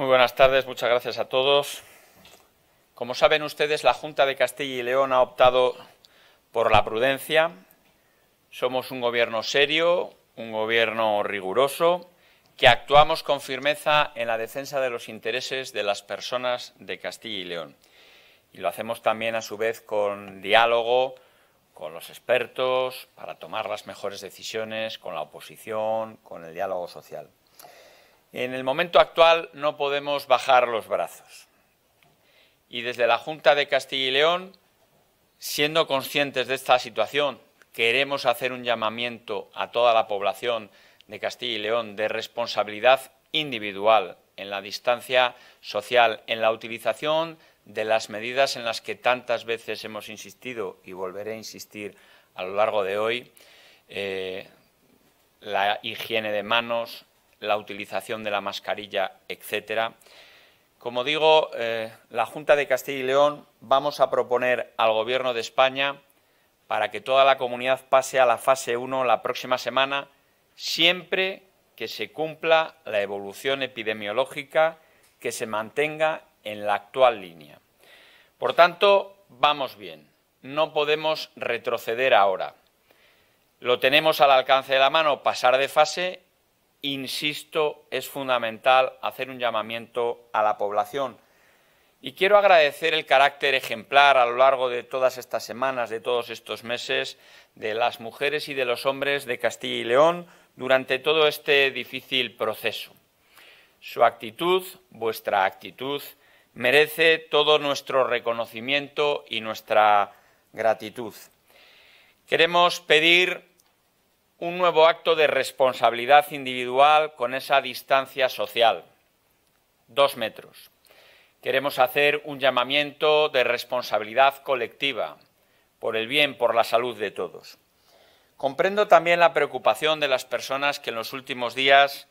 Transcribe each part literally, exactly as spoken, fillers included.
Muy buenas tardes, muchas gracias a todos. Como saben ustedes, la Junta de Castilla y León ha optado por la prudencia. Somos un gobierno serio, un gobierno riguroso, que actuamos con firmeza en la defensa de los intereses de las personas de Castilla y León. Y lo hacemos también, a su vez, con diálogo, con los expertos, para tomar las mejores decisiones, con la oposición, con el diálogo social. En el momento actual no podemos bajar los brazos. Y desde la Junta de Castilla y León, siendo conscientes de esta situación, queremos hacer un llamamiento a toda la población de Castilla y León de responsabilidad individual en la distancia social, en la utilización de las medidas en las que tantas veces hemos insistido y volveré a insistir a lo largo de hoy, eh, la higiene de manos, la utilización de la mascarilla, etcétera. Como digo, eh, la Junta de Castilla y León vamos a proponer al Gobierno de España para que toda la comunidad pase a la fase uno la próxima semana, siempre que se cumpla la evolución epidemiológica que se mantenga en la actual línea. Por tanto, vamos bien, no podemos retroceder ahora. Lo tenemos al alcance de la mano, pasar de fase. Insisto, es fundamental hacer un llamamiento a la población. Y quiero agradecer el carácter ejemplar a lo largo de todas estas semanas, de todos estos meses, de las mujeres y de los hombres de Castilla y León durante todo este difícil proceso. Su actitud, vuestra actitud, merece todo nuestro reconocimiento y nuestra gratitud. Queremos pedir un nuevo acto de responsabilidad individual con esa distancia social, dos metros. Queremos hacer un llamamiento de responsabilidad colectiva, por el bien, por la salud de todos. Comprendo también la preocupación de las personas que en los últimos días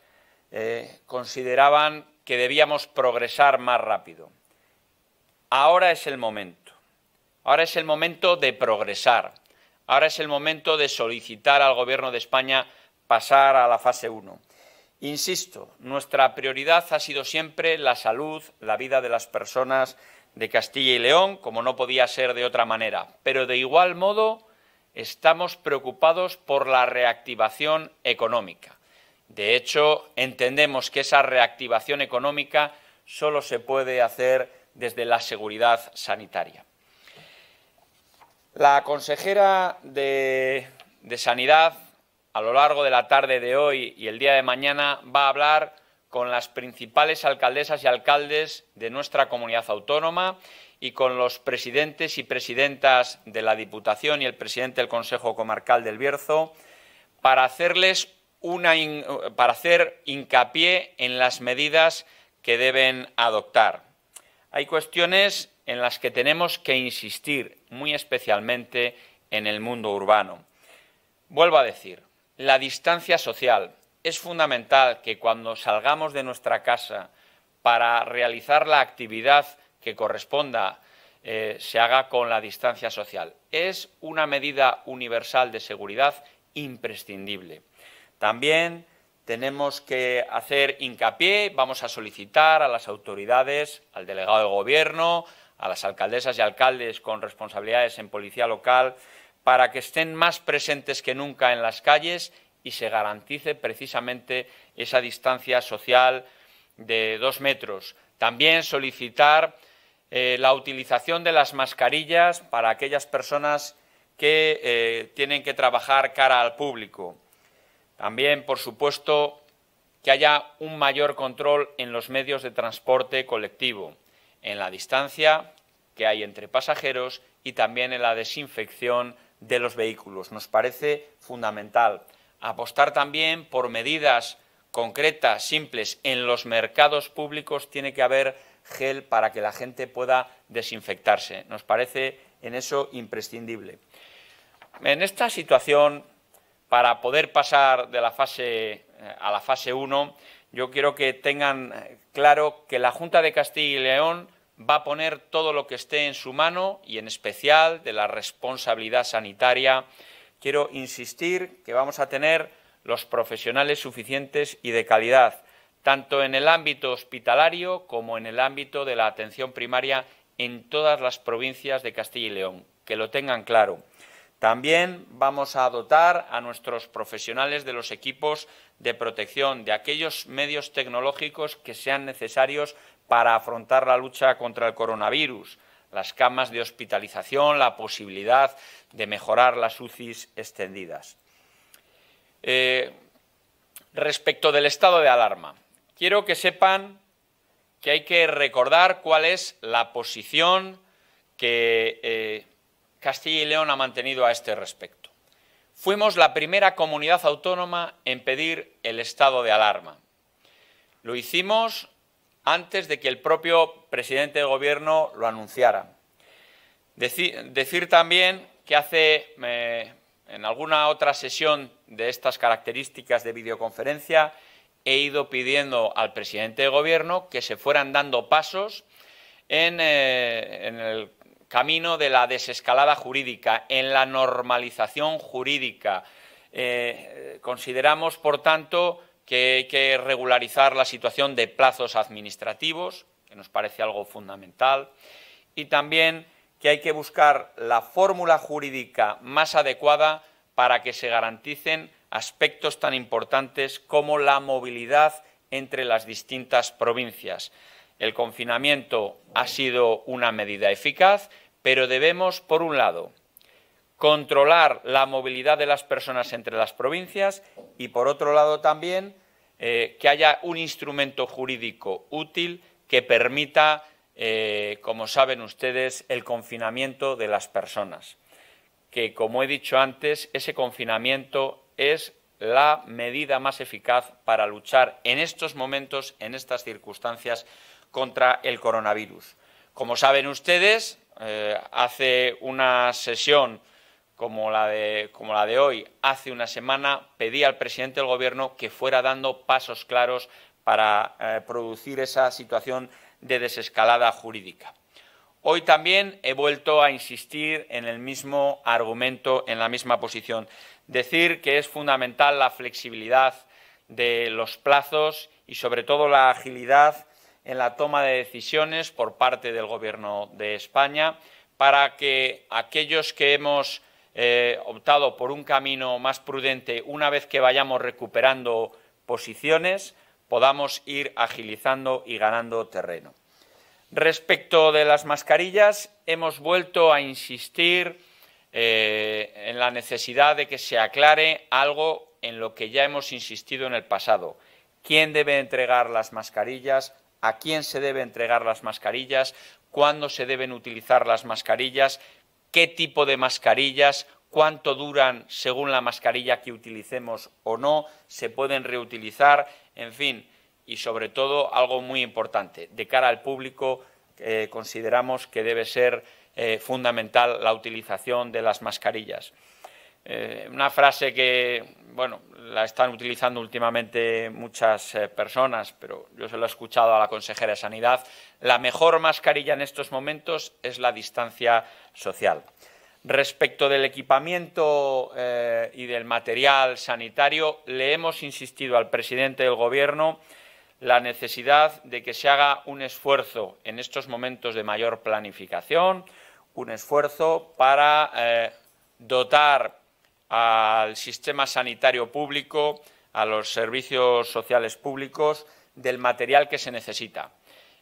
eh, consideraban que debíamos progresar más rápido. Ahora es el momento. Ahora es el momento de progresar. Ahora es el momento de solicitar al Gobierno de España pasar a la fase uno. Insisto, nuestra prioridad ha sido siempre la salud, la vida de las personas de Castilla y León, como no podía ser de otra manera. Pero de igual modo estamos preocupados por la reactivación económica. De hecho, entendemos que esa reactivación económica solo se puede hacer desde la seguridad sanitaria. La consejera de, de Sanidad, a lo largo de la tarde de hoy y el día de mañana, va a hablar con las principales alcaldesas y alcaldes de nuestra comunidad autónoma y con los presidentes y presidentas de la Diputación y el presidente del Consejo Comarcal del Bierzo para, hacerles una in, para hacer hincapié en las medidas que deben adoptar. Hay cuestiones en las que tenemos que insistir, muy especialmente en el mundo urbano. Vuelvo a decir, la distancia social. Es fundamental que cuando salgamos de nuestra casa para realizar la actividad que corresponda, eh, se haga con la distancia social. Es una medida universal de seguridad imprescindible. También tenemos que hacer hincapié, vamos a solicitar a las autoridades, al delegado de Gobierno, a las alcaldesas y alcaldes con responsabilidades en policía local, para que estén más presentes que nunca en las calles y se garantice precisamente esa distancia social de dos metros. También solicitar eh, la utilización de las mascarillas para aquellas personas que eh, tienen que trabajar cara al público. También, por supuesto, que haya un mayor control en los medios de transporte colectivo, en la distancia que hay entre pasajeros y también en la desinfección de los vehículos. Nos parece fundamental apostar también por medidas concretas, simples. En los mercados públicos tiene que haber gel para que la gente pueda desinfectarse. Nos parece en eso imprescindible. En esta situación, para poder pasar de la fase a la fase uno, yo quiero que tengan claro que la Junta de Castilla y León va a poner todo lo que esté en su mano y, en especial, de la responsabilidad sanitaria. Quiero insistir que vamos a tener los profesionales suficientes y de calidad, tanto en el ámbito hospitalario como en el ámbito de la atención primaria en todas las provincias de Castilla y León, que lo tengan claro. También vamos a dotar a nuestros profesionales de los equipos de protección, de aquellos medios tecnológicos que sean necesarios para afrontar la lucha contra el coronavirus, las camas de hospitalización, la posibilidad de mejorar las U C I s extendidas. Eh, respecto del estado de alarma, quiero que sepan que hay que recordar cuál es la posición que eh, Castilla y León ha mantenido a este respecto. Fuimos la primera comunidad autónoma en pedir el estado de alarma. Lo hicimos antes de que el propio presidente del Gobierno lo anunciara. Decir, decir también que hace, eh, en alguna otra sesión de estas características de videoconferencia, he ido pidiendo al presidente del Gobierno que se fueran dando pasos en, eh, en el camino de la desescalada jurídica, en la normalización jurídica. Eh, consideramos, por tanto, que hay que regularizar la situación de plazos administrativos, que nos parece algo fundamental, y también que hay que buscar la fórmula jurídica más adecuada para que se garanticen aspectos tan importantes como la movilidad entre las distintas provincias. El confinamiento ha sido una medida eficaz, pero debemos, por un lado, controlar la movilidad de las personas entre las provincias y, por otro lado, también eh, que haya un instrumento jurídico útil que permita, eh, como saben ustedes, el confinamiento de las personas. Que, como he dicho antes, ese confinamiento es la medida más eficaz para luchar en estos momentos, en estas circunstancias, contra el coronavirus. Como saben ustedes, eh, hace una sesión como la, de, como la de hoy, hace una semana, pedí al presidente del Gobierno que fuera dando pasos claros para eh, producir esa situación de desescalada jurídica. Hoy también he vuelto a insistir en el mismo argumento, en la misma posición. Decir que es fundamental la flexibilidad de los plazos y, sobre todo, la agilidad en la toma de decisiones por parte del Gobierno de España para que aquellos que hemos eh, optado por un camino más prudente, una vez que vayamos recuperando posiciones, podamos ir agilizando y ganando terreno. Respecto de las mascarillas, hemos vuelto a insistir eh, en la necesidad de que se aclare algo en lo que ya hemos insistido en el pasado. ¿Quién debe entregar las mascarillas? ¿A quién se deben entregar las mascarillas? ¿Cuándo se deben utilizar las mascarillas? ¿Qué tipo de mascarillas? ¿Cuánto duran según la mascarilla que utilicemos o no? ¿Se pueden reutilizar? En fin, y sobre todo, algo muy importante, de cara al público, eh, consideramos que debe ser eh, fundamental la utilización de las mascarillas. Eh, una frase que, bueno, la están utilizando últimamente muchas eh, personas, pero yo se lo he escuchado a la consejera de Sanidad: la mejor mascarilla en estos momentos es la distancia social. Respecto del equipamiento eh, y del material sanitario, le hemos insistido al presidente del Gobierno la necesidad de que se haga un esfuerzo en estos momentos de mayor planificación, un esfuerzo para eh, dotar al sistema sanitario público, a los servicios sociales públicos, del material que se necesita.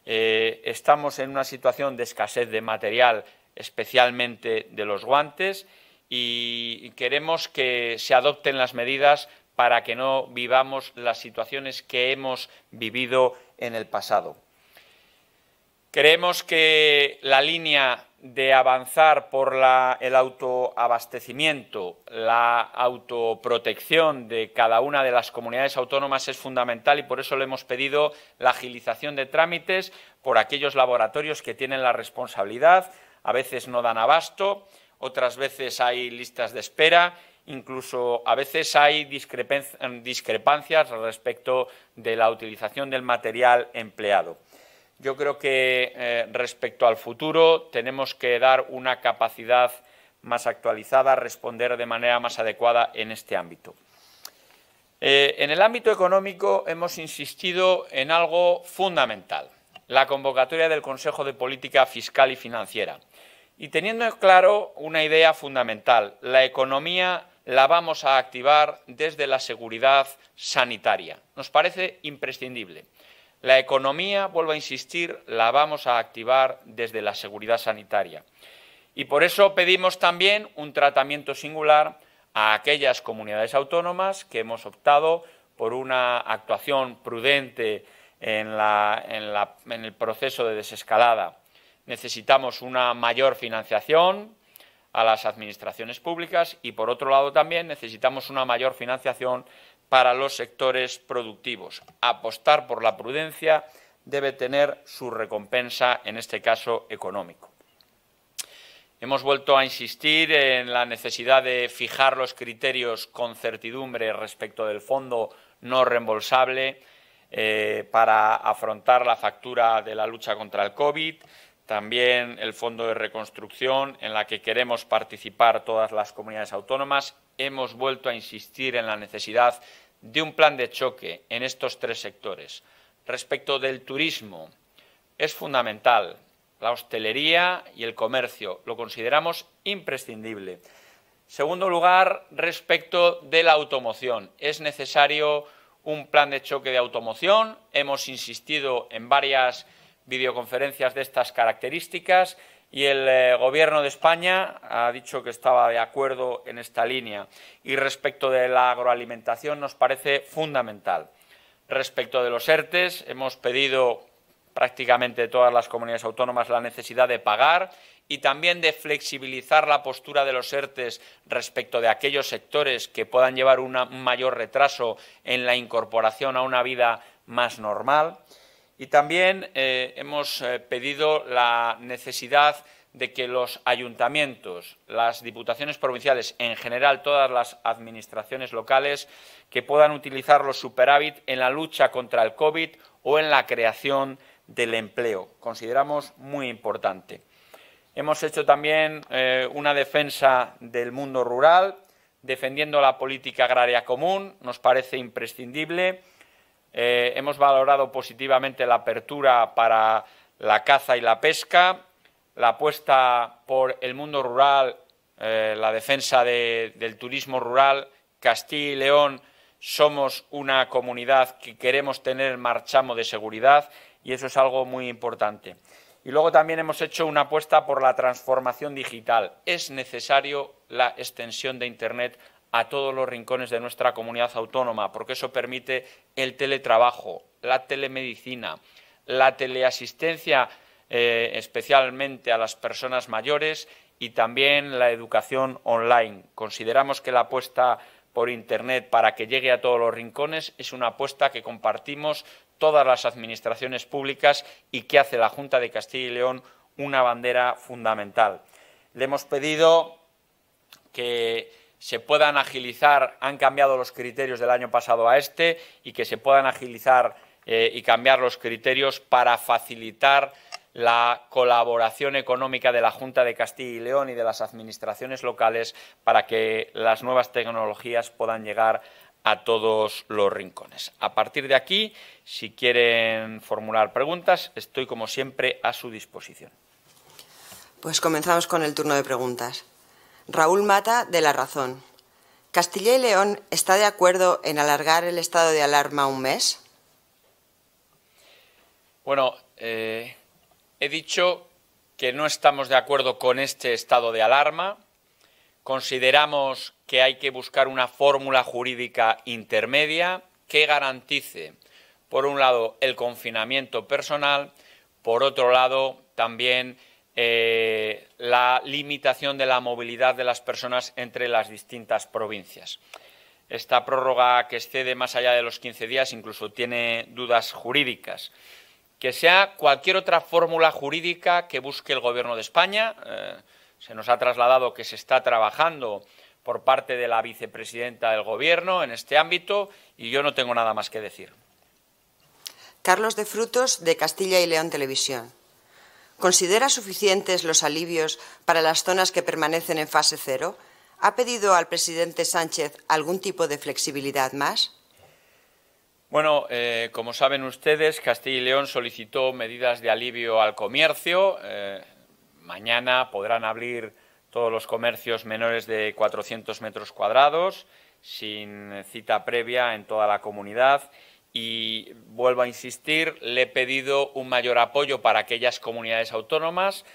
Eh, estamos en una situación de escasez de material, especialmente de los guantes, y queremos que se adopten las medidas para que no vivamos las situaciones que hemos vivido en el pasado. Creemos que la línea de avanzar por la, el autoabastecimiento, la autoprotección de cada una de las comunidades autónomas es fundamental y por eso le hemos pedido la agilización de trámites por aquellos laboratorios que tienen la responsabilidad. A veces no dan abasto, otras veces hay listas de espera, incluso a veces hay discrepancias respecto de la utilización del material empleado. Yo creo que eh, respecto al futuro tenemos que dar una capacidad más actualizada, responder de manera más adecuada en este ámbito. Eh, en el ámbito económico hemos insistido en algo fundamental, la convocatoria del Consejo de Política Fiscal y Financiera. Y teniendo en claro una idea fundamental, la economía la vamos a activar desde la seguridad sanitaria. Nos parece imprescindible. La economía, vuelvo a insistir, la vamos a activar desde la seguridad sanitaria. Y por eso pedimos también un tratamiento singular a aquellas comunidades autónomas que hemos optado por una actuación prudente en, la, en, la, en el proceso de desescalada. Necesitamos una mayor financiación a las administraciones públicas y, por otro lado, también necesitamos una mayor financiación para los sectores productivos. Apostar por la prudencia debe tener su recompensa, en este caso económico. Hemos vuelto a insistir en la necesidad de fijar los criterios con certidumbre respecto del fondo no reembolsable eh, para afrontar la factura de la lucha contra el COVID. También el Fondo de Reconstrucción, en la que queremos participar todas las comunidades autónomas. Hemos vuelto a insistir en la necesidad de un plan de choque en estos tres sectores. Respecto del turismo, es fundamental. La hostelería y el comercio lo consideramos imprescindible. En segundo lugar, respecto de la automoción, es necesario un plan de choque de automoción. Hemos insistido en varias videoconferencias de estas características y el eh, Gobierno de España ha dicho que estaba de acuerdo en esta línea. Y respecto de la agroalimentación nos parece fundamental. Respecto de los E R T Es, hemos pedido prácticamente todas las comunidades autónomas la necesidad de pagar y también de flexibilizar la postura de los E R T Es respecto de aquellos sectores que puedan llevar un mayor retraso en la incorporación a una vida más normal. Y también eh, hemos eh, pedido la necesidad de que los ayuntamientos, las diputaciones provinciales, en general todas las administraciones locales, que puedan utilizar los superávit en la lucha contra el COVID o en la creación del empleo. Consideramos muy importante. Hemos hecho también eh, una defensa del mundo rural, defendiendo la política agraria común, nos parece imprescindible. Eh, hemos valorado positivamente la apertura para la caza y la pesca, la apuesta por el mundo rural, eh, la defensa de, del turismo rural. Castilla y León somos una comunidad que queremos tener marchamo de seguridad y eso es algo muy importante. Y luego también hemos hecho una apuesta por la transformación digital. Es necesario la extensión de Internet a todos los rincones de nuestra comunidad autónoma, porque eso permite el teletrabajo, la telemedicina, la teleasistencia, eh, especialmente a las personas mayores, y también la educación online. Consideramos que la apuesta por Internet para que llegue a todos los rincones es una apuesta que compartimos todas las administraciones públicas y que hace la Junta de Castilla y León una bandera fundamental. Le hemos pedido que se puedan agilizar, han cambiado los criterios del año pasado a este, y que se puedan agilizar eh, y cambiar los criterios para facilitar la colaboración económica de la Junta de Castilla y León y de las administraciones locales para que las nuevas tecnologías puedan llegar a todos los rincones. A partir de aquí, si quieren formular preguntas, estoy como siempre a su disposición. Pues comenzamos con el turno de preguntas. Raúl Mata, de La Razón. ¿Castilla y León está de acuerdo en alargar el estado de alarma un mes? Bueno, eh, he dicho que no estamos de acuerdo con este estado de alarma. Consideramos que hay que buscar una fórmula jurídica intermedia que garantice, por un lado, el confinamiento personal, por otro lado, también Eh, la limitación de la movilidad de las personas entre las distintas provincias. Esta prórroga que excede más allá de los quince días incluso tiene dudas jurídicas. Que sea cualquier otra fórmula jurídica que busque el Gobierno de España. Eh, se nos ha trasladado que se está trabajando por parte de la vicepresidenta del Gobierno en este ámbito y yo no tengo nada más que decir. Carlos de Frutos, de Castilla y León Televisión. ¿Considera suficientes los alivios para las zonas que permanecen en fase cero? ¿Ha pedido al presidente Sánchez algún tipo de flexibilidad más? Bueno, eh, como saben ustedes, Castilla y León solicitó medidas de alivio al comercio. Eh, mañana podrán abrir todos los comercios menores de cuatrocientos metros cuadrados, sin cita previa en toda la comunidad. Y vuelvo a insistir, le he pedido un mayor apoyo para aquellas comunidades autónomas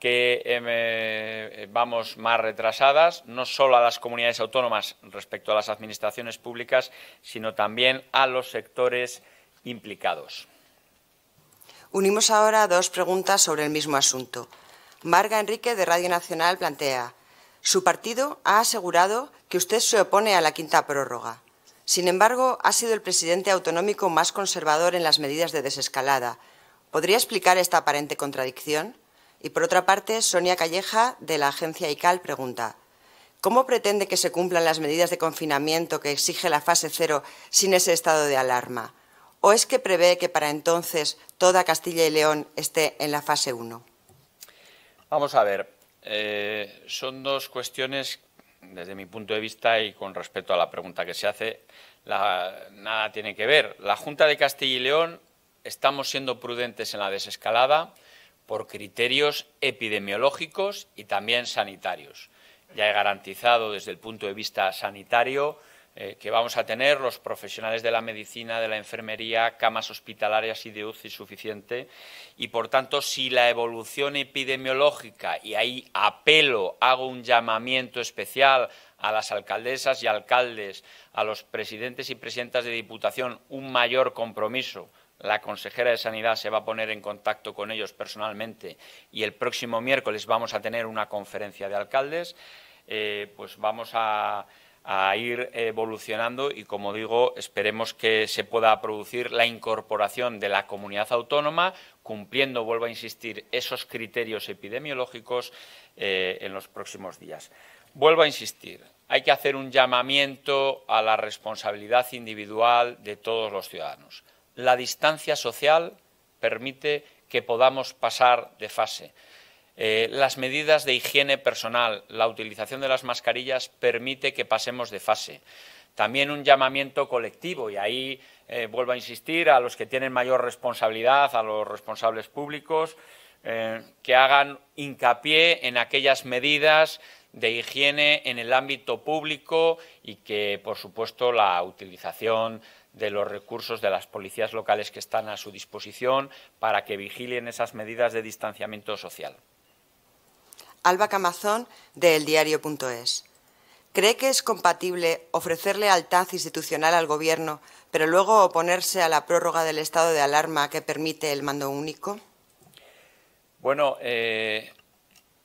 que eh, vamos más retrasadas, no solo a las comunidades autónomas respecto a las administraciones públicas, sino también a los sectores implicados. Unimos ahora dos preguntas sobre el mismo asunto. Marga Enrique, de Radio Nacional, plantea: su partido ha asegurado que usted se opone a la quinta prórroga. Sin embargo, ha sido el presidente autonómico más conservador en las medidas de desescalada. ¿Podría explicar esta aparente contradicción? Y, por otra parte, Sonia Calleja, de la agencia I C A L, pregunta: ¿cómo pretende que se cumplan las medidas de confinamiento que exige la fase cero sin ese estado de alarma? ¿O es que prevé que para entonces toda Castilla y León esté en la fase uno? Vamos a ver. Eh, son dos cuestiones, desde mi punto de vista y con respecto a la pregunta que se hace, la, nada tiene que ver. La Junta de Castilla y León estamos siendo prudentes en la desescalada por criterios epidemiológicos y también sanitarios. Ya he garantizado desde el punto de vista sanitario eh, que vamos a tener los profesionales de la medicina, de la enfermería, camas hospitalarias y de U C I suficiente y, por tanto, si la evolución epidemiológica, y ahí apelo, hago un llamamiento especial a las alcaldesas y alcaldes, a los presidentes y presidentas de diputación, un mayor compromiso. La consejera de Sanidad se va a poner en contacto con ellos personalmente y el próximo miércoles vamos a tener una conferencia de alcaldes. Eh, pues vamos a, a ir evolucionando y, como digo, esperemos que se pueda producir la incorporación de la comunidad autónoma, cumpliendo, vuelvo a insistir, esos criterios epidemiológicos eh, en los próximos días. Vuelvo a insistir, hay que hacer un llamamiento a la responsabilidad individual de todos los ciudadanos. La distancia social permite que podamos pasar de fase. Eh, las medidas de higiene personal, la utilización de las mascarillas permite que pasemos de fase. También un llamamiento colectivo, y ahí eh, vuelvo a insistir a los que tienen mayor responsabilidad, a los responsables públicos, eh, que hagan hincapié en aquellas medidas de higiene en el ámbito público y que, por supuesto, la utilización de los recursos de las policías locales que están a su disposición para que vigilen esas medidas de distanciamiento social. Alba Camazón, de eldiario.es. ¿Cree que es compatible ofrecer lealtad institucional al Gobierno, pero luego oponerse a la prórroga del estado de alarma que permite el mando único? Bueno, eh,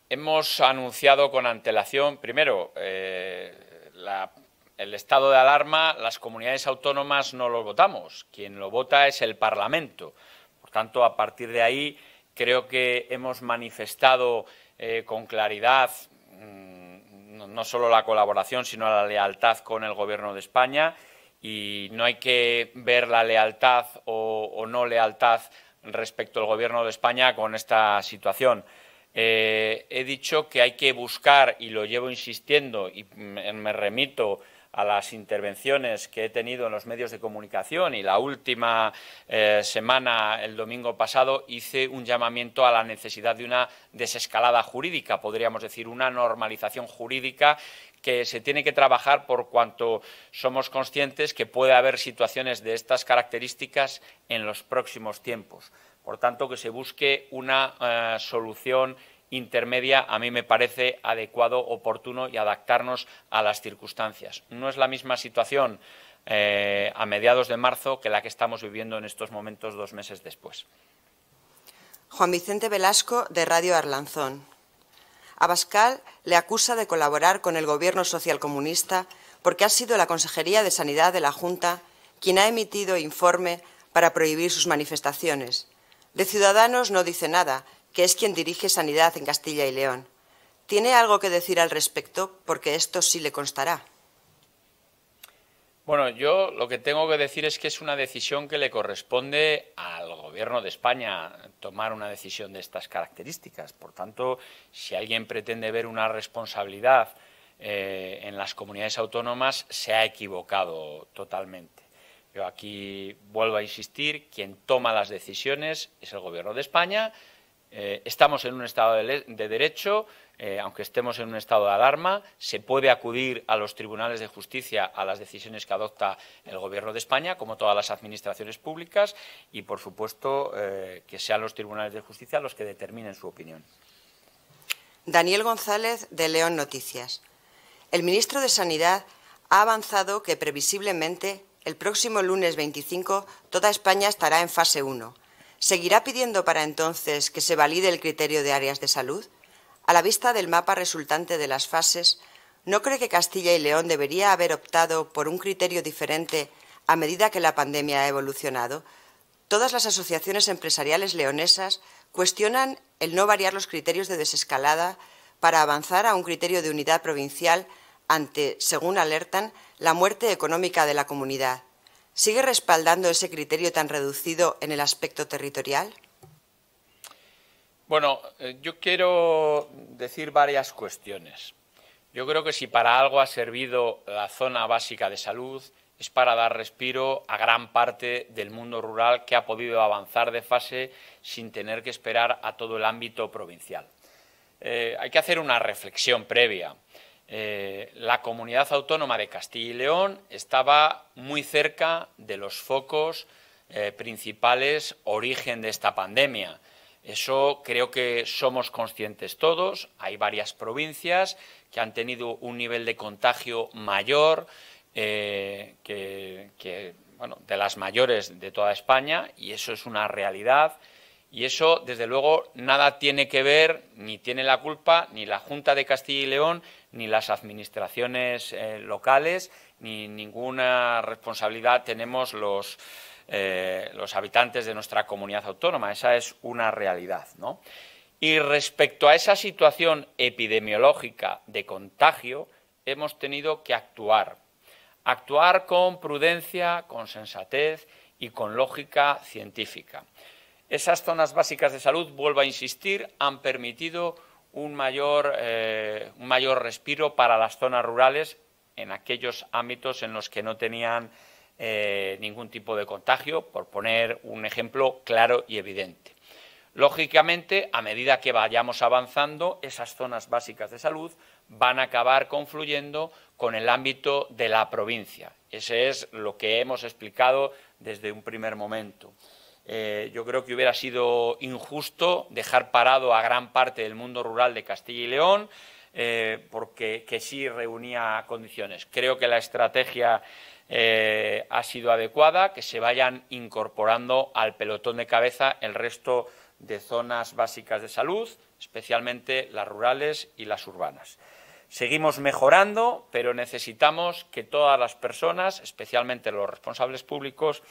hemos anunciado con antelación, primero, eh, la El estado de alarma, las comunidades autónomas no lo votamos. Quien lo vota es el Parlamento. Por tanto, a partir de ahí, creo que hemos manifestado eh, con claridad mmm, no solo la colaboración, sino la lealtad con el Gobierno de España. Y no hay que ver la lealtad o, o no lealtad respecto al Gobierno de España con esta situación. Eh, he dicho que hay que buscar, y lo llevo insistiendo, y me remito a las intervenciones que he tenido en los medios de comunicación, y la última eh, semana, el domingo pasado, hice un llamamiento a la necesidad de una desescalada jurídica, podríamos decir, una normalización jurídica que se tiene que trabajar por cuanto somos conscientes que puede haber situaciones de estas características en los próximos tiempos. Por tanto, que se busque una eh, solución intermedia, a mí me parece adecuado, oportuno y adaptarnos a las circunstancias. No es la misma situación eh, a mediados de marzo que la que estamos viviendo en estos momentos dos meses después. Juan Vicente Velasco, de Radio Arlanzón. Abascal le acusa de colaborar con el Gobierno socialcomunista porque ha sido la Consejería de Sanidad de la Junta quien ha emitido informe para prohibir sus manifestaciones. De Ciudadanos no dice nada, que es quien dirige Sanidad en Castilla y León. ¿Tiene algo que decir al respecto? Porque esto sí le constará. Bueno, yo lo que tengo que decir es que es una decisión que le corresponde al Gobierno de España tomar una decisión de estas características. Por tanto, si alguien pretende ver una responsabilidad eh, en las comunidades autónomas, se ha equivocado totalmente. Yo aquí vuelvo a insistir, quien toma las decisiones es el Gobierno de España. Eh, estamos en un Estado de, de derecho, eh, aunque estemos en un estado de alarma, se puede acudir a los tribunales de justicia a las decisiones que adopta el Gobierno de España, como todas las administraciones públicas, y, por supuesto, eh, que sean los tribunales de justicia los que determinen su opinión. Daniel González, de León Noticias. El ministro de Sanidad ha avanzado que, previsiblemente, el próximo lunes veinticinco toda España estará en fase uno. ¿Seguirá pidiendo para entonces que se valide el criterio de áreas de salud? A la vista del mapa resultante de las fases, ¿no cree que Castilla y León debería haber optado por un criterio diferente a medida que la pandemia ha evolucionado? Todas las asociaciones empresariales leonesas cuestionan el no variar los criterios de desescalada para avanzar a un criterio de unidad provincial ante, según alertan, la muerte económica de la comunidad. ¿Sigue respaldando ese criterio tan reducido en el aspecto territorial? Bueno, yo quiero decir varias cuestiones. Yo creo que si para algo ha servido la zona básica de salud es para dar respiro a gran parte del mundo rural que ha podido avanzar de fase sin tener que esperar a todo el ámbito provincial. Eh, hay que hacer una reflexión previa. Eh, la comunidad autónoma de Castilla y León estaba muy cerca de los focos eh, principales origen de esta pandemia. Eso creo que somos conscientes todos. Hay varias provincias que han tenido un nivel de contagio mayor, eh, que, que, bueno, de las mayores de toda España, y eso es una realidad. Y eso, desde luego, nada tiene que ver, ni tiene la culpa, ni la Junta de Castilla y León, ni las administraciones eh, locales, ni ninguna responsabilidad tenemos los, eh, los habitantes de nuestra comunidad autónoma. Esa es una realidad, ¿no? Y respecto a esa situación epidemiológica de contagio, hemos tenido que actuar. Actuar con prudencia, con sensatez y con lógica científica. Esas zonas básicas de salud, vuelvo a insistir, han permitido un mayor, eh, un mayor respiro para las zonas rurales en aquellos ámbitos en los que no tenían eh, ningún tipo de contagio, por poner un ejemplo claro y evidente. Lógicamente, a medida que vayamos avanzando, esas zonas básicas de salud van a acabar confluyendo con el ámbito de la provincia. Ese es lo que hemos explicado desde un primer momento. Eh, yo creo que hubiera sido injusto dejar parado a gran parte del mundo rural de Castilla y León, eh, porque que sí reunía condiciones. Creo que la estrategia eh, ha sido adecuada, que se vayan incorporando al pelotón de cabeza el resto de zonas básicas de salud, especialmente las rurales y las urbanas. Seguimos mejorando, pero necesitamos que todas las personas, especialmente los responsables públicos,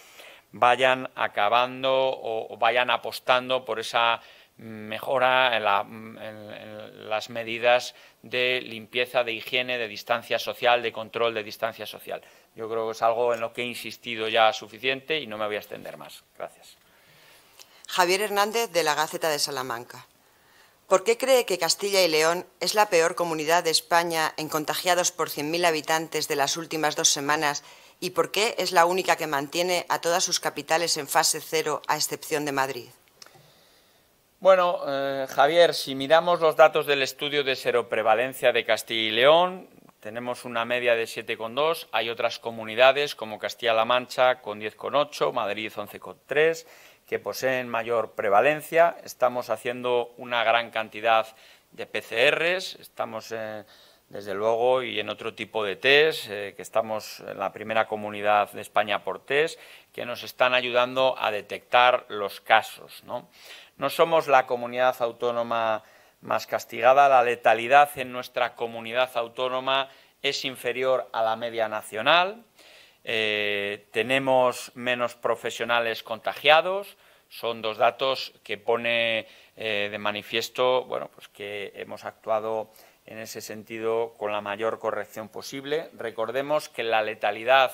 vayan acabando o vayan apostando por esa mejora en, la, en, en las medidas de limpieza, de higiene, de distancia social, de control de distancia social. Yo creo que es algo en lo que he insistido ya suficiente y no me voy a extender más. Gracias. Javier Hernández, de la Gaceta de Salamanca. ¿Por qué cree que Castilla y León es la peor comunidad de España en contagiados por cien mil habitantes de las últimas dos semanas? ¿Y por qué es la única que mantiene a todas sus capitales en fase cero, a excepción de Madrid? Bueno, eh, Javier, si miramos los datos del estudio de seroprevalencia de Castilla y León, tenemos una media de siete coma dos. Hay otras comunidades, como Castilla-La Mancha, con diez coma ocho, Madrid, once coma tres, que poseen mayor prevalencia. Estamos haciendo una gran cantidad de P C Rs, estamos... Eh, Desde luego, y en otro tipo de test, eh, que estamos en la primera comunidad de España por test, que nos están ayudando a detectar los casos, ¿no? No somos la comunidad autónoma más castigada. La letalidad en nuestra comunidad autónoma es inferior a la media nacional. Eh, tenemos menos profesionales contagiados. Son dos datos que pone eh, de manifiesto, bueno, pues que hemos actuado en ese sentido con la mayor corrección posible. Recordemos que la letalidad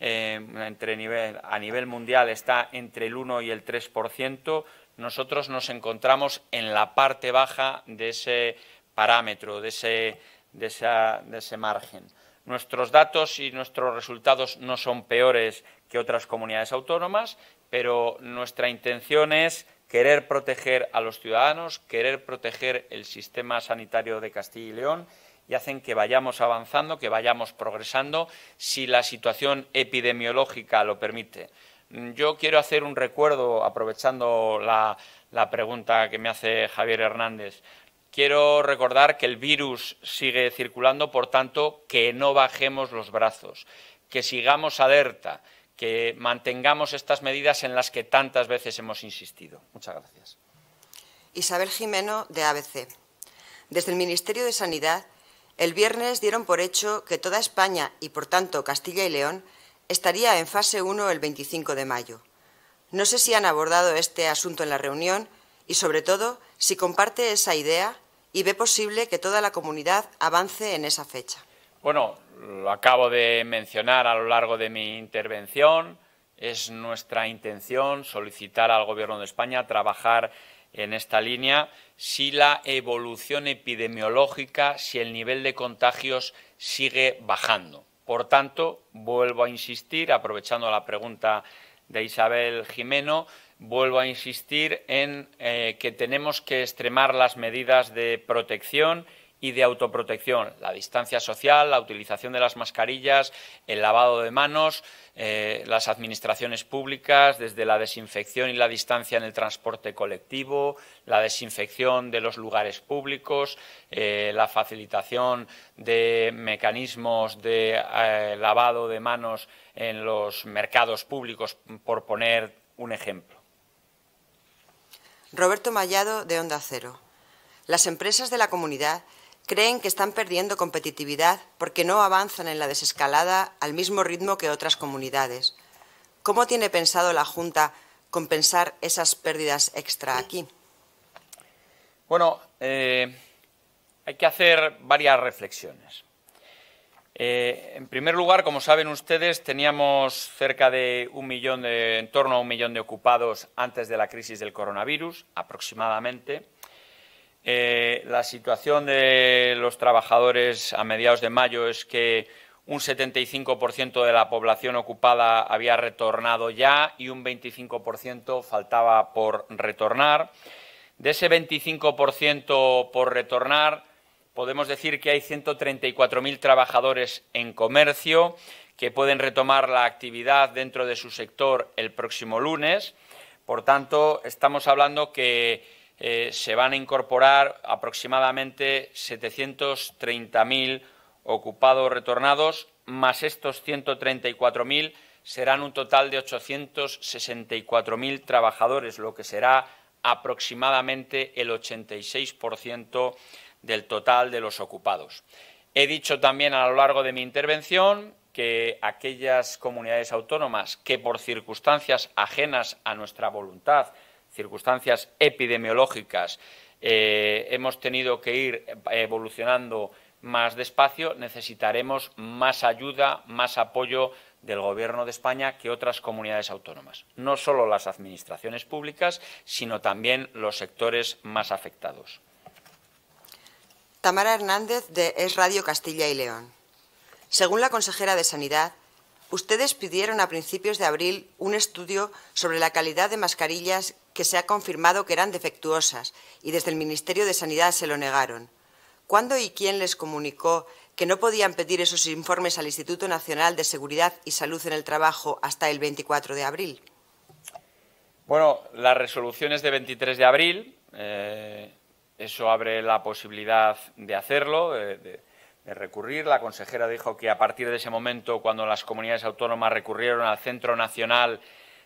eh, entre nivel, a nivel mundial está entre el uno y el tres por ciento. Nosotros nos encontramos en la parte baja de ese parámetro, de ese, de esa, de ese margen. Nuestros datos y nuestros resultados no son peores que otras comunidades autónomas, pero nuestra intención es querer proteger a los ciudadanos, querer proteger el sistema sanitario de Castilla y León, y hacen que vayamos avanzando, que vayamos progresando, si la situación epidemiológica lo permite. Yo quiero hacer un recuerdo, aprovechando la, la pregunta que me hace Javier Hernández. Quiero recordar que el virus sigue circulando, por tanto, que no bajemos los brazos, que sigamos alerta, que mantengamos estas medidas en las que tantas veces hemos insistido. Muchas gracias. Isabel Jimeno, de A B C. Desde el Ministerio de Sanidad, el viernes dieron por hecho que toda España y, por tanto, Castilla y León estaría en fase uno el veinticinco de mayo. No sé si han abordado este asunto en la reunión y, sobre todo, si comparte esa idea y ve posible que toda la comunidad avance en esa fecha. Bueno, lo acabo de mencionar a lo largo de mi intervención. Es nuestra intención solicitar al Gobierno de España trabajar en esta línea si la evolución epidemiológica, si el nivel de contagios sigue bajando. Por tanto, vuelvo a insistir, aprovechando la pregunta de Isabel Jimeno, vuelvo a insistir en eh, que tenemos que extremar las medidas de protección y de autoprotección, la distancia social, la utilización de las mascarillas, el lavado de manos, eh, las administraciones públicas, desde la desinfección y la distancia en el transporte colectivo, la desinfección de los lugares públicos, eh, la facilitación de mecanismos de eh, lavado de manos en los mercados públicos, por poner un ejemplo. Roberto Mallado, de Onda Cero. Las empresas de la comunidad creen que están perdiendo competitividad porque no avanzan en la desescalada al mismo ritmo que otras comunidades. ¿Cómo tiene pensado la Junta compensar esas pérdidas extra aquí? Bueno, eh, hay que hacer varias reflexiones. Eh, en primer lugar, como saben ustedes, teníamos cerca de un millón de, en torno a un millón de ocupados antes de la crisis del coronavirus, aproximadamente. Eh, la situación de los trabajadores a mediados de mayo es que un setenta y cinco por ciento de la población ocupada había retornado ya y un veinticinco por ciento faltaba por retornar. De ese veinticinco por ciento por retornar, podemos decir que hay ciento treinta y cuatro mil trabajadores en comercio que pueden retomar la actividad dentro de su sector el próximo lunes. Por tanto, estamos hablando que Eh, se van a incorporar aproximadamente setecientos treinta mil ocupados retornados, más estos ciento treinta y cuatro mil serán un total de ochocientos sesenta y cuatro mil trabajadores, lo que será aproximadamente el ochenta y seis por ciento del total de los ocupados. He dicho también a lo largo de mi intervención que aquellas comunidades autónomas que por circunstancias ajenas a nuestra voluntad, circunstancias epidemiológicas, eh, hemos tenido que ir evolucionando más despacio, necesitaremos más ayuda, más apoyo del Gobierno de España que otras comunidades autónomas. No solo las administraciones públicas, sino también los sectores más afectados. Tamara Hernández, de Es Radio Castilla y León. Según la consejera de Sanidad, ustedes pidieron a principios de abril un estudio sobre la calidad de mascarillas que se ha confirmado que eran defectuosas y desde el Ministerio de Sanidad se lo negaron. ¿Cuándo y quién les comunicó que no podían pedir esos informes al Instituto Nacional de Seguridad y Salud en el Trabajo hasta el veinticuatro de abril? Bueno, la resolución es de veintitrés de abril. Eh, eso abre la posibilidad de hacerlo, de, de de recurrir. La consejera dijo que a partir de ese momento, cuando las comunidades autónomas recurrieron al Centro Nacional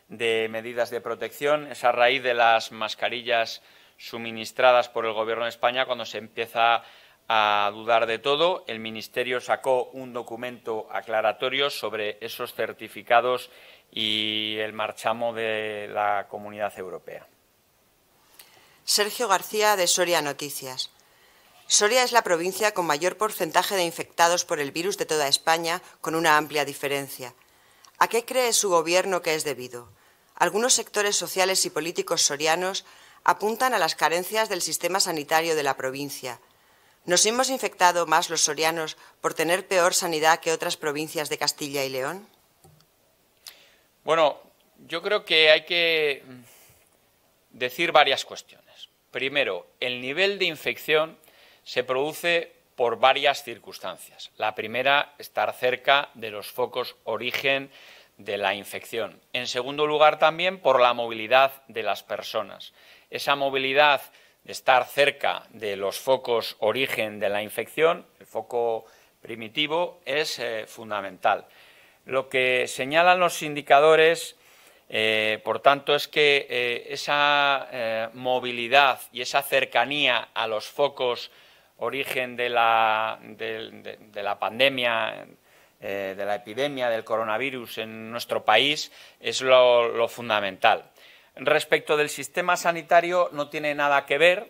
de Medidas de Protección, es a raíz de las mascarillas suministradas por el Gobierno de España cuando se empieza a dudar de todo. El Ministerio sacó un documento aclaratorio sobre esos certificados y el marchamo de la Comunidad Europea. Sergio García, de Soria Noticias. Soria es la provincia con mayor porcentaje de infectados por el virus de toda España, con una amplia diferencia. ¿A qué cree su Gobierno que es debido? Algunos sectores sociales y políticos sorianos apuntan a las carencias del sistema sanitario de la provincia. ¿Nos hemos infectado más los sorianos por tener peor sanidad que otras provincias de Castilla y León? Bueno, yo creo que hay que decir varias cuestiones. Primero, el nivel de infección se produce por varias circunstancias. La primera, estar cerca de los focos origen de la infección. En segundo lugar, también por la movilidad de las personas. Esa movilidad de estar cerca de los focos origen de la infección, el foco primitivo, es eh, fundamental. Lo que señalan los indicadores, eh, por tanto, es que eh, esa eh, movilidad y esa cercanía a los focos origen de la, de, de, de la pandemia, eh, de la epidemia del coronavirus en nuestro país, es lo, lo fundamental. Respecto del sistema sanitario no tiene nada que ver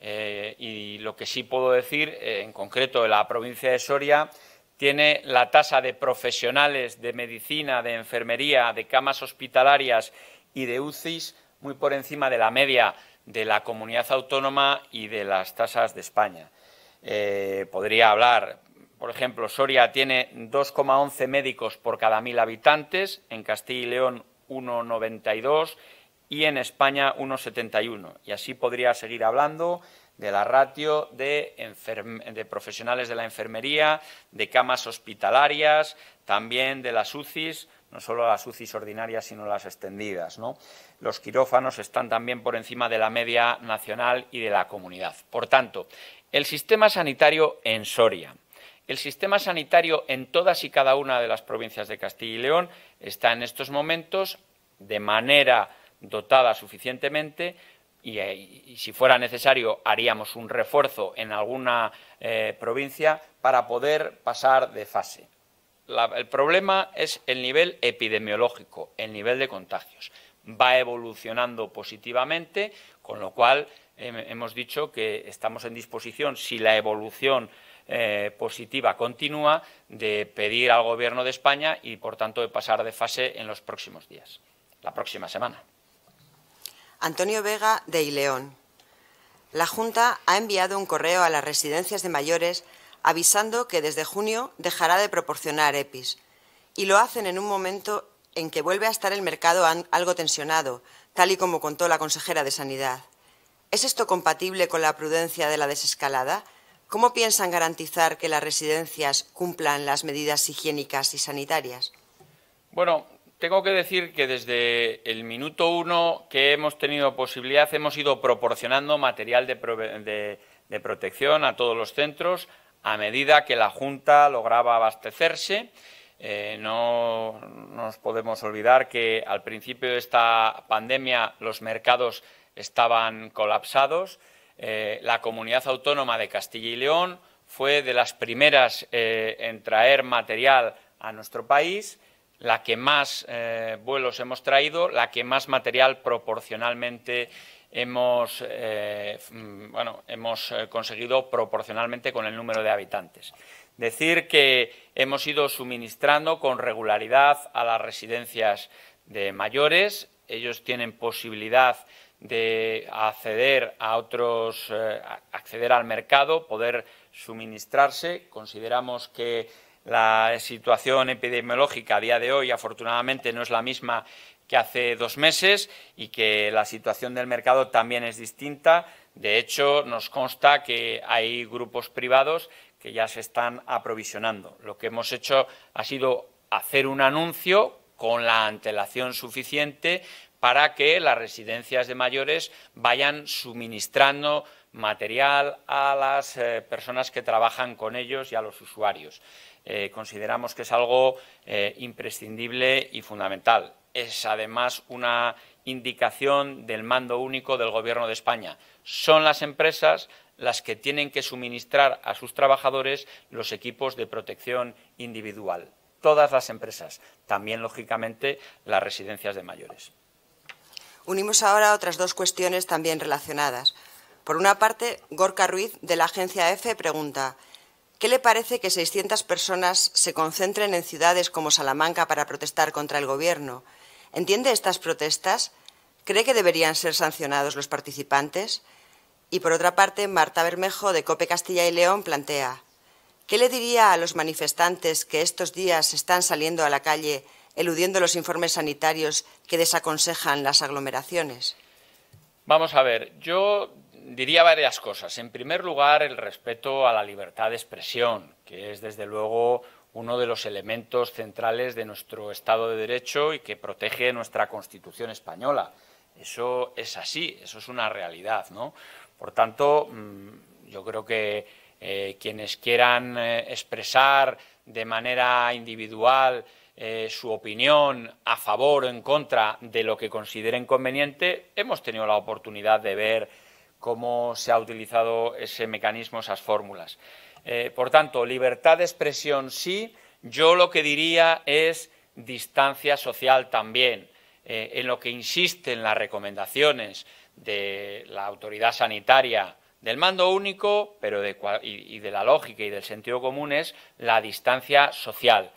eh, y lo que sí puedo decir, eh, en concreto en la provincia de Soria, tiene la tasa de profesionales de medicina, de enfermería, de camas hospitalarias y de U C Is muy por encima de la media de la comunidad autónoma y de las tasas de España. Eh, podría hablar, por ejemplo, Soria tiene dos coma once médicos por cada mil habitantes, en Castilla y León uno coma noventa y dos y en España uno coma setenta y uno. Y así podría seguir hablando de la ratio de, de profesionales de la enfermería, de camas hospitalarias, también de las U C Is, no solo las U C Is ordinarias, sino las extendidas, ¿no? Los quirófanos están también por encima de la media nacional y de la comunidad. Por tanto, el sistema sanitario en Soria, el sistema sanitario en todas y cada una de las provincias de Castilla y León está en estos momentos de manera dotada suficientemente y, y, y si fuera necesario haríamos un refuerzo en alguna eh, provincia para poder pasar de fase. La, el problema es el nivel epidemiológico, el nivel de contagios. Va evolucionando positivamente, con lo cual eh, hemos dicho que estamos en disposición, si la evolución eh, positiva continúa, de pedir al Gobierno de España y, por tanto, de pasar de fase en los próximos días, la próxima semana. Antonio Vega, de Ileón. La Junta ha enviado un correo a las residencias de mayores avisando que desde junio dejará de proporcionar E P Is y lo hacen en un momento en que vuelve a estar el mercado algo tensionado, tal y como contó la consejera de Sanidad. ¿Es esto compatible con la prudencia de la desescalada? ¿Cómo piensan garantizar que las residencias cumplan las medidas higiénicas y sanitarias? Bueno, tengo que decir que desde el minuto uno que hemos tenido posibilidad hemos ido proporcionando material de, pro de, de protección a todos los centros a medida que la Junta lograba abastecerse. Eh, no nos podemos olvidar que al principio de esta pandemia los mercados estaban colapsados. Eh, la comunidad autónoma de Castilla y León fue de las primeras eh, en traer material a nuestro país, la que más eh, vuelos hemos traído, la que más material proporcionalmente hemos, eh, bueno, hemos conseguido proporcionalmente con el número de habitantes. Decir que hemos ido suministrando con regularidad a las residencias de mayores. Ellos tienen posibilidad de acceder a otros, eh, acceder al mercado, poder suministrarse. Consideramos que la situación epidemiológica a día de hoy, afortunadamente, no es la misma que hace dos meses y que la situación del mercado también es distinta. De hecho, nos consta que hay grupos privados que ya se están aprovisionando. Lo que hemos hecho ha sido hacer un anuncio con la antelación suficiente para que las residencias de mayores vayan suministrando material a las eh, personas que trabajan con ellos y a los usuarios. Eh, consideramos que es algo eh, imprescindible y fundamental. Es, además, una indicación del mando único del Gobierno de España. Son las empresas las que tienen que suministrar a sus trabajadores los equipos de protección individual. Todas las empresas, también, lógicamente, las residencias de mayores. Unimos ahora otras dos cuestiones también relacionadas. Por una parte, Gorka Ruiz, de la agencia EFE, pregunta ¿qué le parece que seiscientas personas se concentren en ciudades como Salamanca para protestar contra el Gobierno? ¿Entiende estas protestas? ¿Cree que deberían ser sancionados los participantes? Y por otra parte, Marta Bermejo, de COPE Castilla y León, plantea: ¿qué le diría a los manifestantes que estos días están saliendo a la calle eludiendo los informes sanitarios que desaconsejan las aglomeraciones? Vamos a ver, yo diría varias cosas. En primer lugar, el respeto a la libertad de expresión, que es desde luego uno de los elementos centrales de nuestro Estado de Derecho y que protege nuestra Constitución española. Eso es así, eso es una realidad, ¿no? Por tanto, yo creo que eh, quienes quieran eh, expresar de manera individual Eh, su opinión a favor o en contra de lo que consideren conveniente, hemos tenido la oportunidad de ver cómo se ha utilizado ese mecanismo, esas fórmulas. Eh, por tanto, libertad de expresión sí, yo lo que diría es distancia social también, eh, en lo que insisten las recomendaciones de la autoridad sanitaria del mando único, pero de, y, y de la lógica y del sentido común, es la distancia social.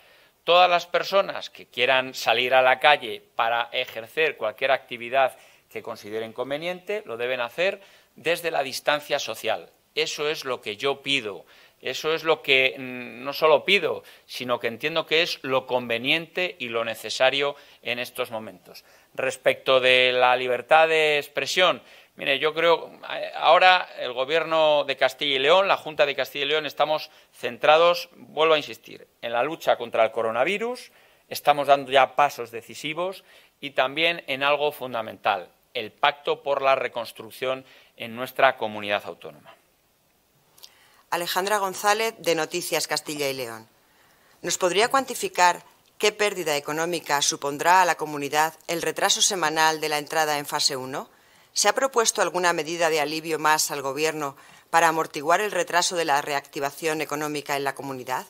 Todas las personas que quieran salir a la calle para ejercer cualquier actividad que consideren conveniente, lo deben hacer desde la distancia social. Eso es lo que yo pido, eso es lo que no solo pido, sino que entiendo que es lo conveniente y lo necesario en estos momentos. Respecto de la libertad de expresión, mire, yo creo ahora el Gobierno de Castilla y León, la Junta de Castilla y León, estamos centrados, vuelvo a insistir, en la lucha contra el coronavirus, estamos dando ya pasos decisivos y también en algo fundamental, el pacto por la reconstrucción en nuestra comunidad autónoma. Alejandra González, de Noticias Castilla y León. ¿Nos podría cuantificar qué pérdida económica supondrá a la comunidad el retraso semanal de la entrada en fase uno? ¿Se ha propuesto alguna medida de alivio más al Gobierno para amortiguar el retraso de la reactivación económica en la comunidad?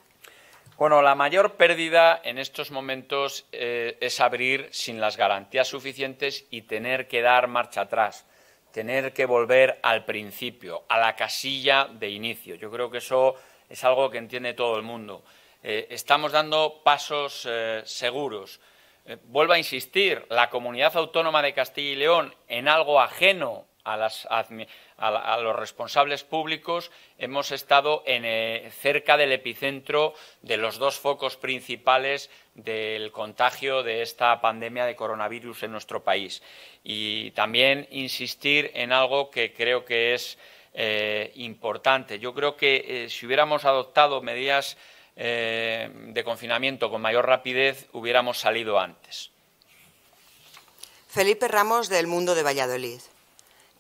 Bueno, la mayor pérdida en estos momentos eh, es abrir sin las garantías suficientes y tener que dar marcha atrás, tener que volver al principio, a la casilla de inicio. Yo creo que eso es algo que entiende todo el mundo. Eh, estamos dando pasos eh, seguros. Eh, vuelvo a insistir, la Comunidad Autónoma de Castilla y León, en algo ajeno a, las, a, la, a los responsables públicos, hemos estado en, eh, cerca del epicentro de los dos focos principales del contagio de esta pandemia de coronavirus en nuestro país. Y también insistir en algo que creo que es eh, importante. Yo creo que eh, si hubiéramos adoptado medidas Eh, de confinamiento con mayor rapidez, hubiéramos salido antes. Felipe Ramos, del Mundo de Valladolid.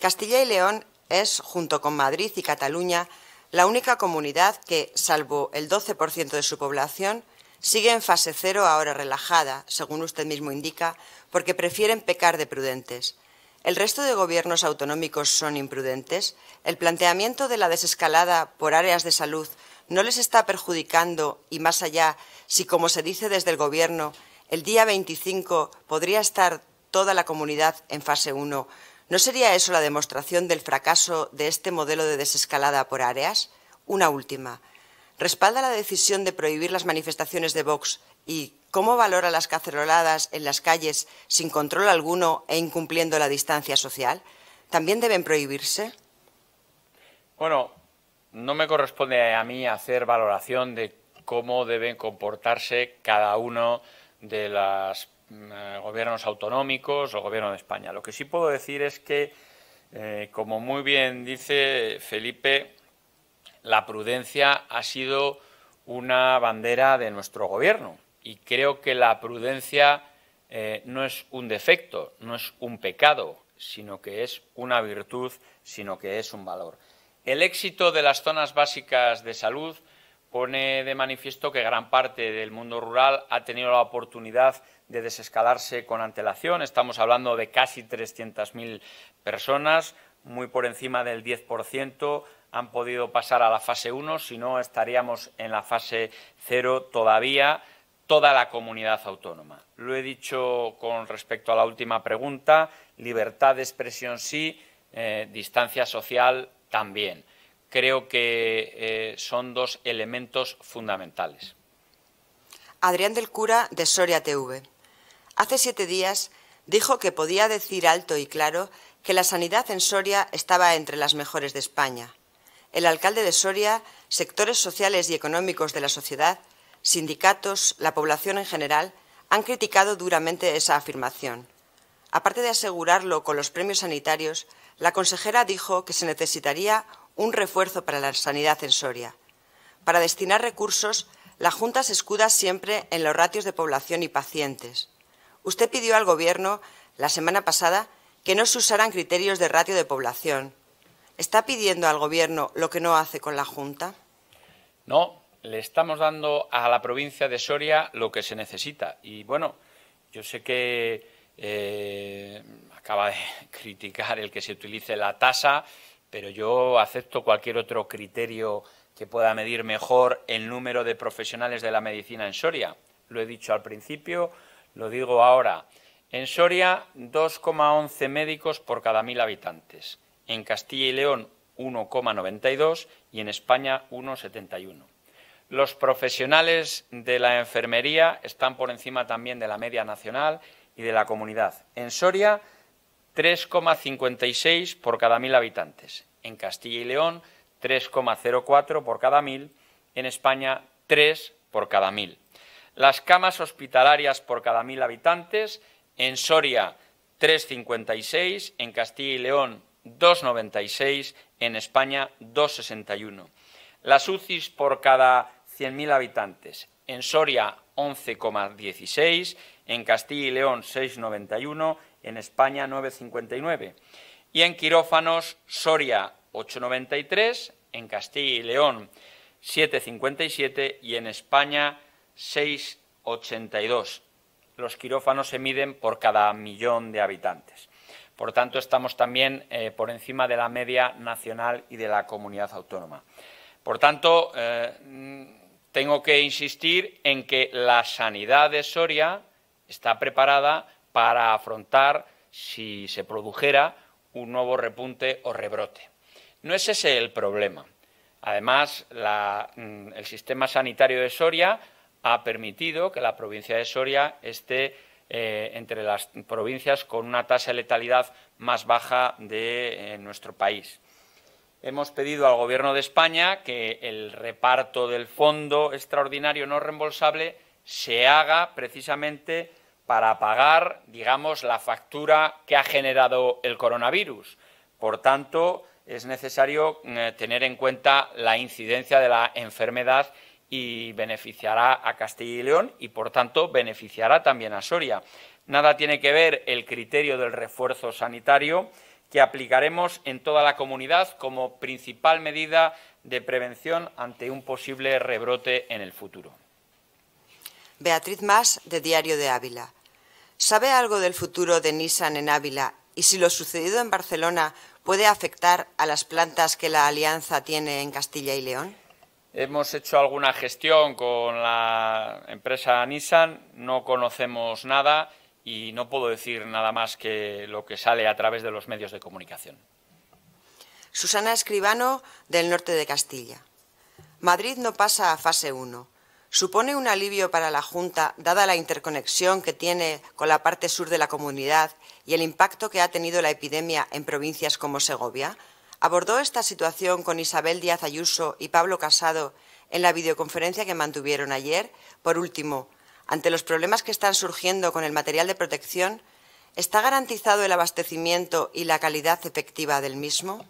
Castilla y León es, junto con Madrid y Cataluña, la única comunidad que, salvo el doce por ciento de su población, sigue en fase cero ahora relajada, según usted mismo indica, porque prefieren pecar de prudentes. ¿El resto de gobiernos autonómicos son imprudentes? ¿El planteamiento de la desescalada por áreas de salud no les está perjudicando? Y más allá, si, como se dice desde el Gobierno, el día veinticinco podría estar toda la comunidad en fase uno, ¿no sería eso la demostración del fracaso de este modelo de desescalada por áreas? Una última. ¿Respalda la decisión de prohibir las manifestaciones de Vox y cómo valora las caceroladas en las calles sin control alguno e incumpliendo la distancia social? ¿También deben prohibirse? Bueno, no me corresponde a mí hacer valoración de cómo deben comportarse cada uno de los eh, gobiernos autonómicos o Gobierno de España. Lo que sí puedo decir es que, eh, como muy bien dice Felipe, la prudencia ha sido una bandera de nuestro Gobierno y creo que la prudencia eh, no es un defecto, no es un pecado, sino que es una virtud, sino que es un valor. El éxito de las zonas básicas de salud pone de manifiesto que gran parte del mundo rural ha tenido la oportunidad de desescalarse con antelación. Estamos hablando de casi trescientas mil personas, muy por encima del diez por ciento han podido pasar a la fase uno, si no estaríamos en la fase cero todavía, toda la comunidad autónoma. Lo he dicho con respecto a la última pregunta, libertad de expresión sí, eh, distancia social también. Creo que eh, son dos elementos fundamentales. Adrián del Cura, de Soria T V. Hace siete días dijo que podía decir alto y claro que la sanidad en Soria estaba entre las mejores de España. El alcalde de Soria, sectores sociales y económicos de la sociedad, sindicatos, la población en general, han criticado duramente esa afirmación. Aparte de asegurarlo con los premios sanitarios, la consejera dijo que se necesitaría un refuerzo para la sanidad en Soria. Para destinar recursos, la Junta se escuda siempre en los ratios de población y pacientes. Usted pidió al Gobierno, la semana pasada, que no se usaran criterios de ratio de población. ¿Está pidiendo al Gobierno lo que no hace con la Junta? No, le estamos dando a la provincia de Soria lo que se necesita. Y bueno, yo sé que eh, acaba de criticar el que se utilice la tasa, pero yo acepto cualquier otro criterio que pueda medir mejor el número de profesionales de la medicina en Soria. Lo he dicho al principio, lo digo ahora. En Soria, dos coma once médicos por cada mil habitantes. En Castilla y León, uno coma noventa y dos y en España, uno coma setenta y uno. Los profesionales de la enfermería están por encima también de la media nacional y de la comunidad. En Soria, tres coma cincuenta y seis por cada mil habitantes. En Castilla y León, tres coma cero cuatro por cada mil. En España, tres por cada mil. Las camas hospitalarias por cada mil habitantes. En Soria, tres coma cincuenta y seis, en Castilla y León, dos coma noventa y seis, en España, dos coma sesenta y uno. Las U C I s por cada cien mil habitantes. En Soria, once coma dieciséis, en Castilla y León, seis coma noventa y uno, en España, nueve coma cincuenta y nueve. Y en quirófanos, Soria, ocho coma noventa y tres, en Castilla y León, siete coma cincuenta y siete y en España, seis coma ochenta y dos. Los quirófanos se miden por cada millón de habitantes. Por tanto, estamos también eh, por encima de la media nacional y de la comunidad autónoma. Por tanto, eh, tengo que insistir en que la sanidad de Soria está preparada para afrontar, si se produjera, un nuevo repunte o rebrote. No es ese el problema. Además, la, el sistema sanitario de Soria ha permitido que la provincia de Soria esté eh, entre las provincias con una tasa de letalidad más baja de eh, nuestro país. Hemos pedido al Gobierno de España que el reparto del fondo extraordinario no reembolsable se haga precisamente para pagar, digamos, la factura que ha generado el coronavirus. Por tanto, es necesario eh, tener en cuenta la incidencia de la enfermedad y beneficiará a Castilla y León y, por tanto, beneficiará también a Soria. Nada tiene que ver el criterio del refuerzo sanitario que aplicaremos en toda la comunidad como principal medida de prevención ante un posible rebrote en el futuro. Beatriz Mas, de Diario de Ávila. ¿Sabe algo del futuro de Nissan en Ávila y si lo sucedido en Barcelona puede afectar a las plantas que la Alianza tiene en Castilla y León? Hemos hecho alguna gestión con la empresa Nissan, no conocemos nada y no puedo decir nada más que lo que sale a través de los medios de comunicación. Susana Escribano, del Norte de Castilla. Madrid no pasa a fase uno. ¿Supone un alivio para la Junta, dada la interconexión que tiene con la parte sur de la comunidad y el impacto que ha tenido la epidemia en provincias como Segovia? ¿Abordó esta situación con Isabel Díaz Ayuso y Pablo Casado en la videoconferencia que mantuvieron ayer? Por último, ante los problemas que están surgiendo con el material de protección, ¿está garantizado el abastecimiento y la calidad efectiva del mismo?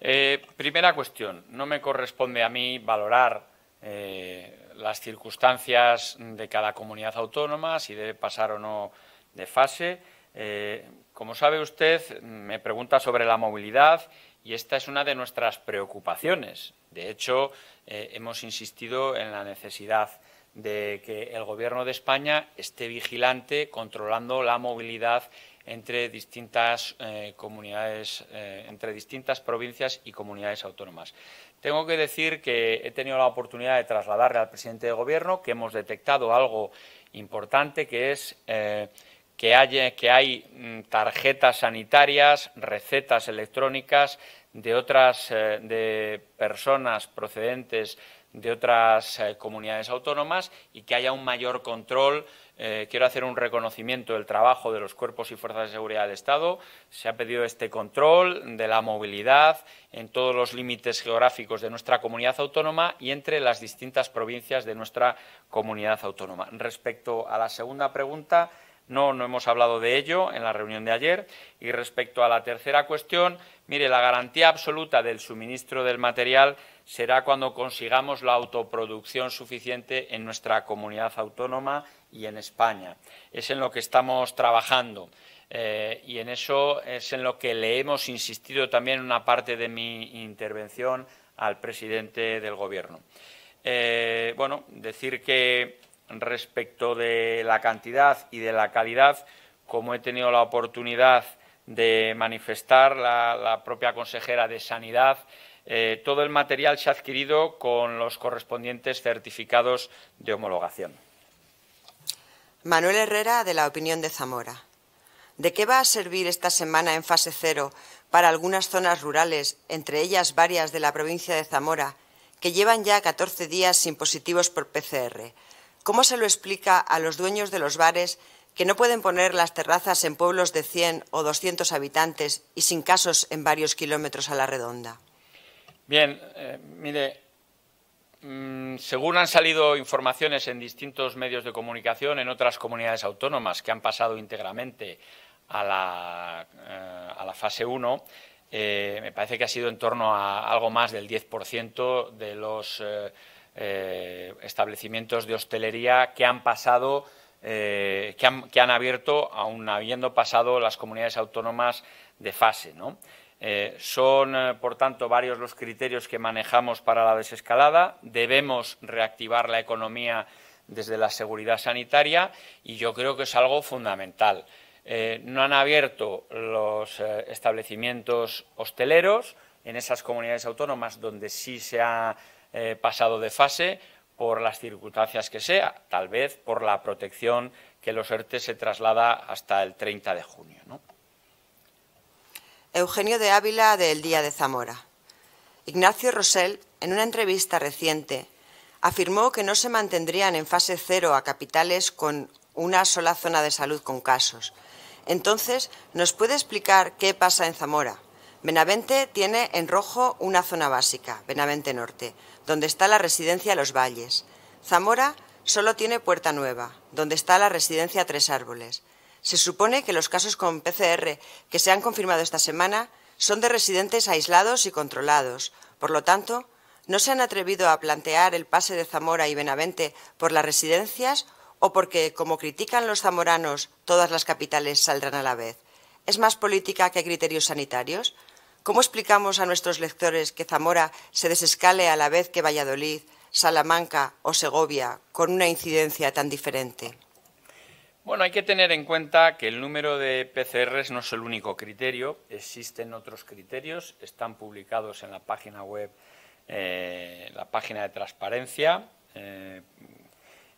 Eh, primera cuestión. No me corresponde a mí valorar eh, las circunstancias de cada comunidad autónoma, si debe pasar o no de fase. Eh, Como sabe usted, me pregunta sobre la movilidad y esta es una de nuestras preocupaciones. De hecho, eh, hemos insistido en la necesidad de que el Gobierno de España esté vigilante, controlando la movilidad entre distintas eh, comunidades, eh, entre distintas provincias y comunidades autónomas. Tengo que decir que he tenido la oportunidad de trasladarle al presidente del Gobierno que hemos detectado algo importante, que es eh, Que hay, que hay tarjetas sanitarias, recetas electrónicas de otras eh, de personas procedentes de otras eh, comunidades autónomas y que haya un mayor control. Eh, quiero hacer un reconocimiento del trabajo de los cuerpos y fuerzas de seguridad del Estado. Se ha pedido este control de la movilidad en todos los límites geográficos de nuestra comunidad autónoma y entre las distintas provincias de nuestra comunidad autónoma. Respecto a la segunda pregunta, no, no hemos hablado de ello en la reunión de ayer. Y respecto a la tercera cuestión, mire, la garantía absoluta del suministro del material será cuando consigamos la autoproducción suficiente en nuestra comunidad autónoma y en España. Es en lo que estamos trabajando eh, y en eso es en lo que le hemos insistido también en una parte de mi intervención al presidente del Gobierno. Eh, bueno, decir que respecto de la cantidad y de la calidad, como he tenido la oportunidad de manifestar la, la propia consejera de Sanidad, Eh, todo el material se ha adquirido con los correspondientes certificados de homologación. Manuel Herrera, de La Opinión de Zamora. ¿De qué va a servir esta semana en fase cero para algunas zonas rurales, entre ellas varias de la provincia de Zamora, que llevan ya catorce días sin positivos por P C R? ¿Cómo se lo explica a los dueños de los bares que no pueden poner las terrazas en pueblos de cien o doscientos habitantes y sin casos en varios kilómetros a la redonda? Bien, eh, mire, mmm, según han salido informaciones en distintos medios de comunicación en otras comunidades autónomas que han pasado íntegramente a la, eh, a la fase uno, eh, me parece que ha sido en torno a algo más del diez por ciento de los eh, eh, establecimientos de hostelería que han pasado, eh, que, han, que han abierto, aun habiendo pasado las comunidades autónomas de fase, ¿no? Eh, son, eh, por tanto, varios los criterios que manejamos para la desescalada. Debemos reactivar la economía desde la seguridad sanitaria y yo creo que es algo fundamental. Eh, no han abierto los eh, establecimientos hosteleros en esas comunidades autónomas donde sí se ha eh, pasado de fase por las circunstancias que sea, tal vez por la protección que los ERTE se traslada hasta el treinta de junio, ¿no? Eugenio de Ávila, de El Día de Zamora. Ignacio Rosell, en una entrevista reciente, afirmó que no se mantendrían en fase cero a capitales con una sola zona de salud con casos. Entonces, ¿nos puede explicar qué pasa en Zamora? Benavente tiene en rojo una zona básica, Benavente Norte, donde está la residencia Los Valles. Zamora solo tiene Puerta Nueva, donde está la residencia Tres Árboles. Se supone que los casos con P C R que se han confirmado esta semana son de residentes aislados y controlados. Por lo tanto, ¿no se han atrevido a plantear el pase de Zamora y Benavente por las residencias o porque, como critican los zamoranos, todas las capitales saldrán a la vez? ¿Es más política que criterios sanitarios? ¿Cómo explicamos a nuestros lectores que Zamora se desescale a la vez que Valladolid, Salamanca o Segovia con una incidencia tan diferente? Bueno, hay que tener en cuenta que el número de P C Rs no es el único criterio, existen otros criterios, están publicados en la página web, eh, la página de transparencia. Eh,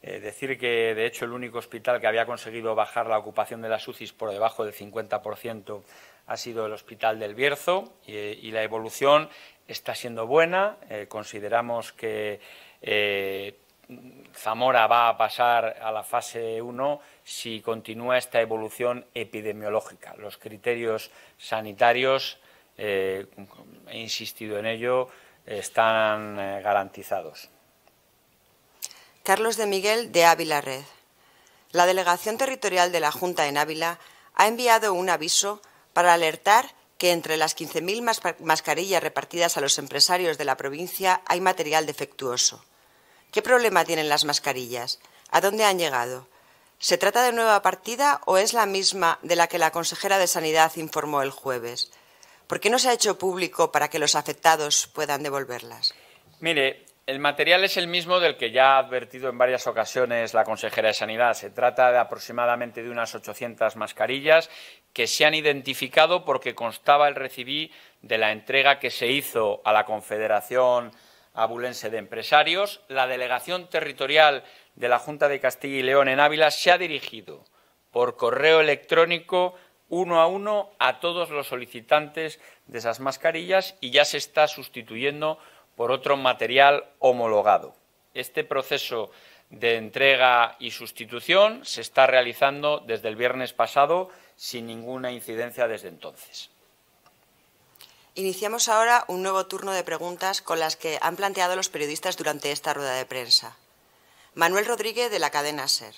eh, decir que, de hecho, el único hospital que había conseguido bajar la ocupación de las U C Is por debajo del cincuenta por ciento ha sido el Hospital del Bierzo y, y la evolución está siendo buena. Eh, consideramos que Eh, Zamora va a pasar a la fase uno si continúa esta evolución epidemiológica. Los criterios sanitarios, eh, he insistido en ello, están eh, garantizados. Carlos de Miguel, de Ávila Red. La Delegación Territorial de la Junta en Ávila ha enviado un aviso para alertar que entre las quince mil mascarillas repartidas a los empresarios de la provincia hay material defectuoso. ¿Qué problema tienen las mascarillas? ¿A dónde han llegado? ¿Se trata de nueva partida o es la misma de la que la consejera de Sanidad informó el jueves? ¿Por qué no se ha hecho público para que los afectados puedan devolverlas? Mire, el material es el mismo del que ya ha advertido en varias ocasiones la consejera de Sanidad. Se trata de aproximadamente de unas ochocientas mascarillas que se han identificado porque constaba el recibí de la entrega que se hizo a la Confederación Abulense de Empresarios. La Delegación Territorial de la Junta de Castilla y León en Ávila se ha dirigido por correo electrónico uno a uno a todos los solicitantes de esas mascarillas y ya se está sustituyendo por otro material homologado. Este proceso de entrega y sustitución se está realizando desde el viernes pasado sin ninguna incidencia desde entonces. Iniciamos ahora un nuevo turno de preguntas con las que han planteado los periodistas durante esta rueda de prensa. Manuel Rodríguez, de la cadena SER.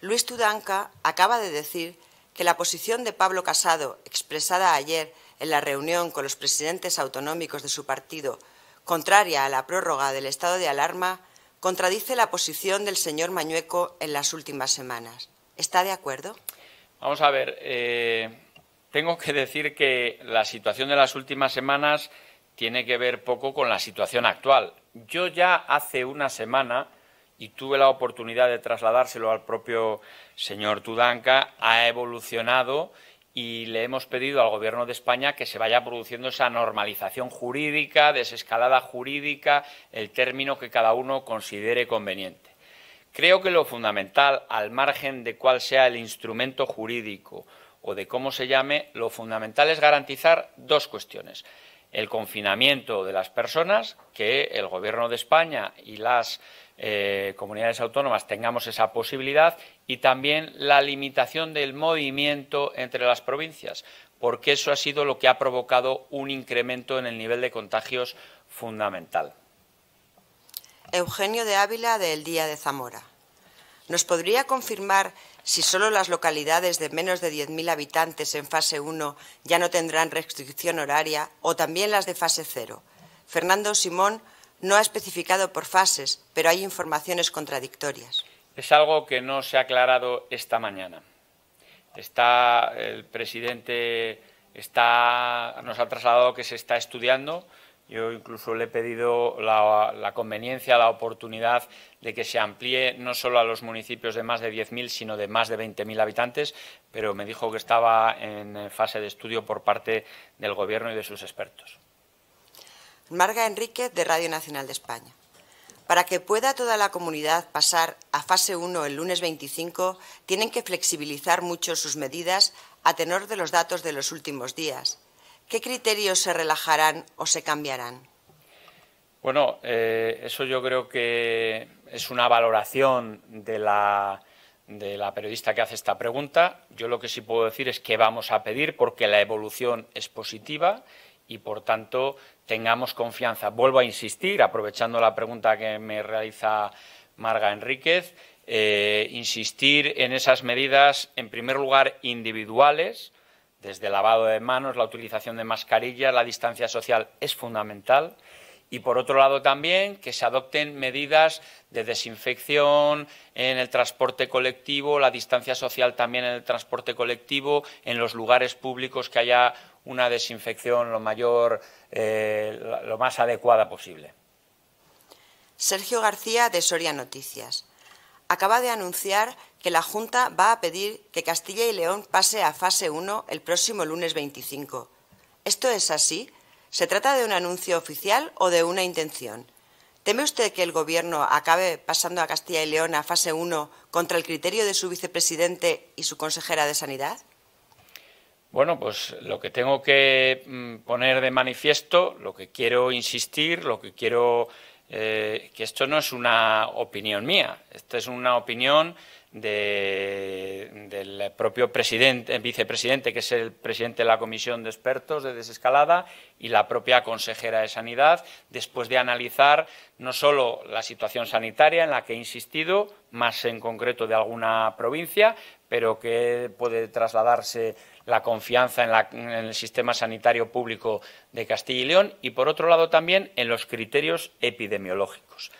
Luis Tudanca acaba de decir que la posición de Pablo Casado, expresada ayer en la reunión con los presidentes autonómicos de su partido, contraria a la prórroga del estado de alarma, contradice la posición del señor Mañueco en las últimas semanas. ¿Está de acuerdo? Vamos a ver. Eh... Tengo que decir que la situación de las últimas semanas tiene que ver poco con la situación actual. Yo ya hace una semana, y tuve la oportunidad de trasladárselo al propio señor Tudanca, ha evolucionado y le hemos pedido al Gobierno de España que se vaya produciendo esa normalización jurídica, desescalada jurídica, el término que cada uno considere conveniente. Creo que lo fundamental, al margen de cuál sea el instrumento jurídico o de cómo se llame, lo fundamental es garantizar dos cuestiones. El confinamiento de las personas, que el Gobierno de España y las eh, comunidades autónomas tengamos esa posibilidad, y también la limitación del movimiento entre las provincias, porque eso ha sido lo que ha provocado un incremento en el nivel de contagios fundamental. Eugenio de Ávila, de El Día de Zamora. ¿Nos podría confirmar si solo las localidades de menos de diez mil habitantes en fase uno ya no tendrán restricción horaria o también las de fase cero? Fernando Simón no ha especificado por fases, pero hay informaciones contradictorias. Es algo que no se ha aclarado esta mañana. Está el presidente está, nos ha trasladado que se está estudiando. Yo incluso le he pedido la, la conveniencia, la oportunidad de que se amplíe no solo a los municipios de más de diez mil, sino de más de veinte mil habitantes, pero me dijo que estaba en fase de estudio por parte del Gobierno y de sus expertos. Marga Enríquez, de Radio Nacional de España. Para que pueda toda la comunidad pasar a fase uno el lunes veinticinco, tienen que flexibilizar mucho sus medidas a tenor de los datos de los últimos días. ¿Qué criterios se relajarán o se cambiarán? Bueno, eh, eso yo creo que es una valoración de la, de la periodista que hace esta pregunta. Yo lo que sí puedo decir es que vamos a pedir, porque la evolución es positiva y, por tanto, tengamos confianza. Vuelvo a insistir, aprovechando la pregunta que me realiza Marga Enríquez, eh, insistir en esas medidas, en primer lugar, individuales, desde el lavado de manos, la utilización de mascarillas, la distancia social es fundamental. Y, por otro lado, también que se adopten medidas de desinfección en el transporte colectivo, la distancia social también en el transporte colectivo, en los lugares públicos que haya una desinfección lo mayor, eh, lo más adecuada posible. Sergio García, de Soria Noticias. Acaba de anunciar que la Junta va a pedir que Castilla y León pase a fase uno el próximo lunes veinticinco. ¿Esto es así? ¿Se trata de un anuncio oficial o de una intención? ¿Teme usted que el Gobierno acabe pasando a Castilla y León a fase uno contra el criterio de su vicepresidente y su consejera de Sanidad? Bueno, pues lo que tengo que poner de manifiesto, lo que quiero insistir, lo que quiero... Eh, que esto no es una opinión mía, esto es una opinión de, del propio presidente, vicepresidente, que es el presidente de la Comisión de Expertos de Desescalada, y la propia consejera de Sanidad, después de analizar no solo la situación sanitaria en la que he insistido, más en concreto de alguna provincia, pero que puede trasladarse la confianza en, la, en el sistema sanitario público de Castilla y León y, por otro lado, también en los criterios epidemiológicos.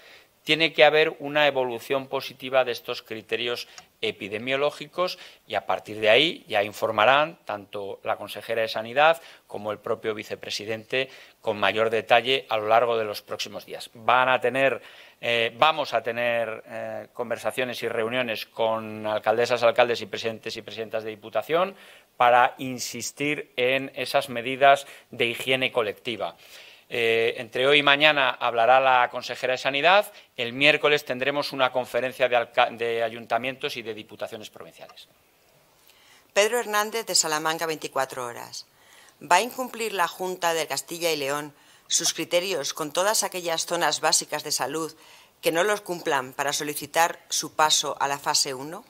Tiene que haber una evolución positiva de estos criterios epidemiológicos y, a partir de ahí, ya informarán tanto la consejera de Sanidad como el propio vicepresidente con mayor detalle a lo largo de los próximos días. Van a tener, eh, vamos a tener eh, conversaciones y reuniones con alcaldesas, alcaldes y presidentes y presidentas de Diputación para insistir en esas medidas de higiene colectiva. Eh, entre hoy y mañana hablará la consejera de Sanidad. El miércoles tendremos una conferencia de, de ayuntamientos y de diputaciones provinciales. Pedro Hernández de Salamanca, veinticuatro horas. ¿Va a incumplir la Junta de Castilla y León sus criterios con todas aquellas zonas básicas de salud que no los cumplan para solicitar su paso a la fase uno?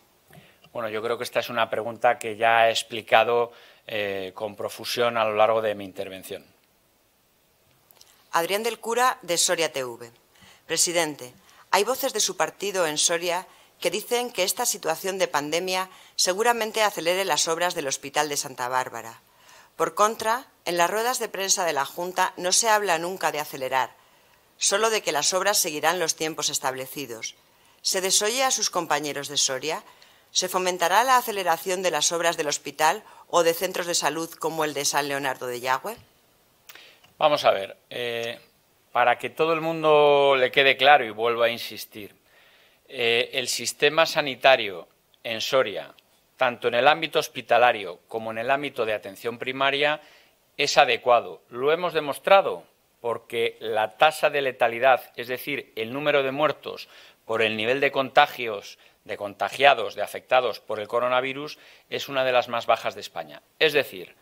Bueno, yo creo que esta es una pregunta que ya he explicado eh, con profusión a lo largo de mi intervención. Adrián del Cura, de Soria T V. Presidente, hay voces de su partido en Soria que dicen que esta situación de pandemia seguramente acelere las obras del Hospital de Santa Bárbara. Por contra, en las ruedas de prensa de la Junta no se habla nunca de acelerar, solo de que las obras seguirán los tiempos establecidos. ¿Se desoye a sus compañeros de Soria? ¿Se fomentará la aceleración de las obras del hospital o de centros de salud como el de San Leonardo de Yagüe? Vamos a ver, eh, para que todo el mundo le quede claro y vuelvo a insistir, Eh, el sistema sanitario en Soria, tanto en el ámbito hospitalario como en el ámbito de atención primaria, es adecuado. Lo hemos demostrado porque la tasa de letalidad, es decir, el número de muertos por el nivel de contagios, de contagiados, de afectados por el coronavirus, es una de las más bajas de España. Es decir,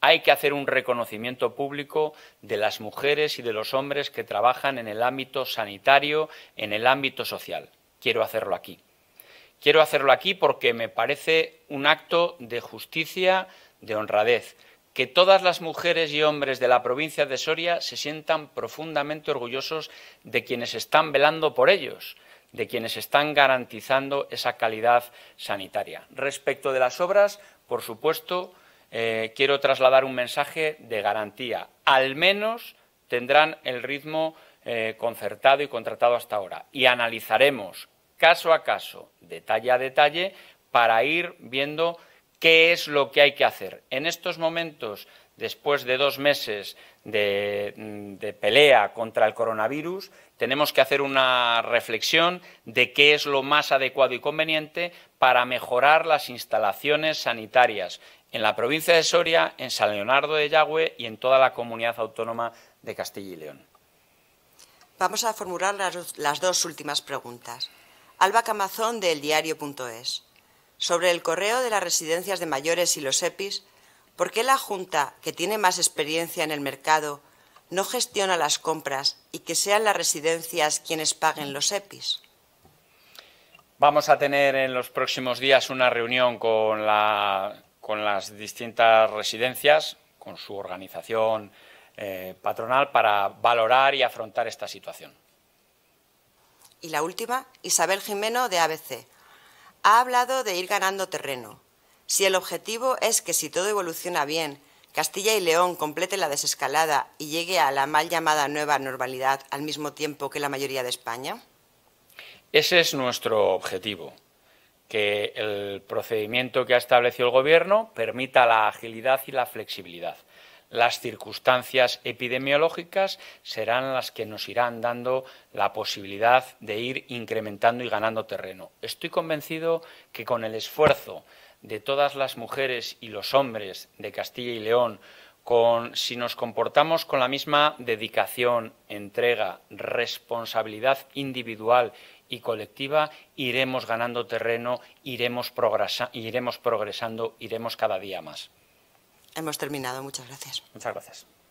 hay que hacer un reconocimiento público de las mujeres y de los hombres que trabajan en el ámbito sanitario, en el ámbito social. Quiero hacerlo aquí. Quiero hacerlo aquí porque me parece un acto de justicia, de honradez. Que todas las mujeres y hombres de la provincia de Soria se sientan profundamente orgullosos de quienes están velando por ellos, de quienes están garantizando esa calidad sanitaria. Respecto de las obras, por supuesto, eh, quiero trasladar un mensaje de garantía. Al menos tendrán el ritmo eh, concertado y contratado hasta ahora. Y analizaremos caso a caso, detalle a detalle, para ir viendo qué es lo que hay que hacer. En estos momentos, después de dos meses de, de pelea contra el coronavirus, tenemos que hacer una reflexión de qué es lo más adecuado y conveniente para mejorar las instalaciones sanitarias en la provincia de Soria, en San Leonardo de Yagüe y en toda la comunidad autónoma de Castilla y León. Vamos a formular las, las dos últimas preguntas. Alba Camazón, de eldiario.es. Sobre el correo de las residencias de mayores y los E P Is, ¿por qué la Junta, que tiene más experiencia en el mercado, no gestiona las compras y que sean las residencias quienes paguen los E P Is? Vamos a tener en los próximos días una reunión con, la, con las distintas residencias, con su organización eh, patronal, para valorar y afrontar esta situación. Y la última, Isabel Jimeno, de A B C. Ha hablado de ir ganando terreno. Si el objetivo es que, si todo evoluciona bien, Castilla y León complete la desescalada y llegue a la mal llamada nueva normalidad al mismo tiempo que la mayoría de España. Ese es nuestro objetivo, que el procedimiento que ha establecido el Gobierno permita la agilidad y la flexibilidad. Las circunstancias epidemiológicas serán las que nos irán dando la posibilidad de ir incrementando y ganando terreno. Estoy convencido que con el esfuerzo de todas las mujeres y los hombres de Castilla y León, con, si nos comportamos con la misma dedicación, entrega, responsabilidad individual y colectiva, iremos ganando terreno, iremos, progresa, iremos progresando, iremos cada día más. Hemos terminado. Muchas gracias. Muchas gracias.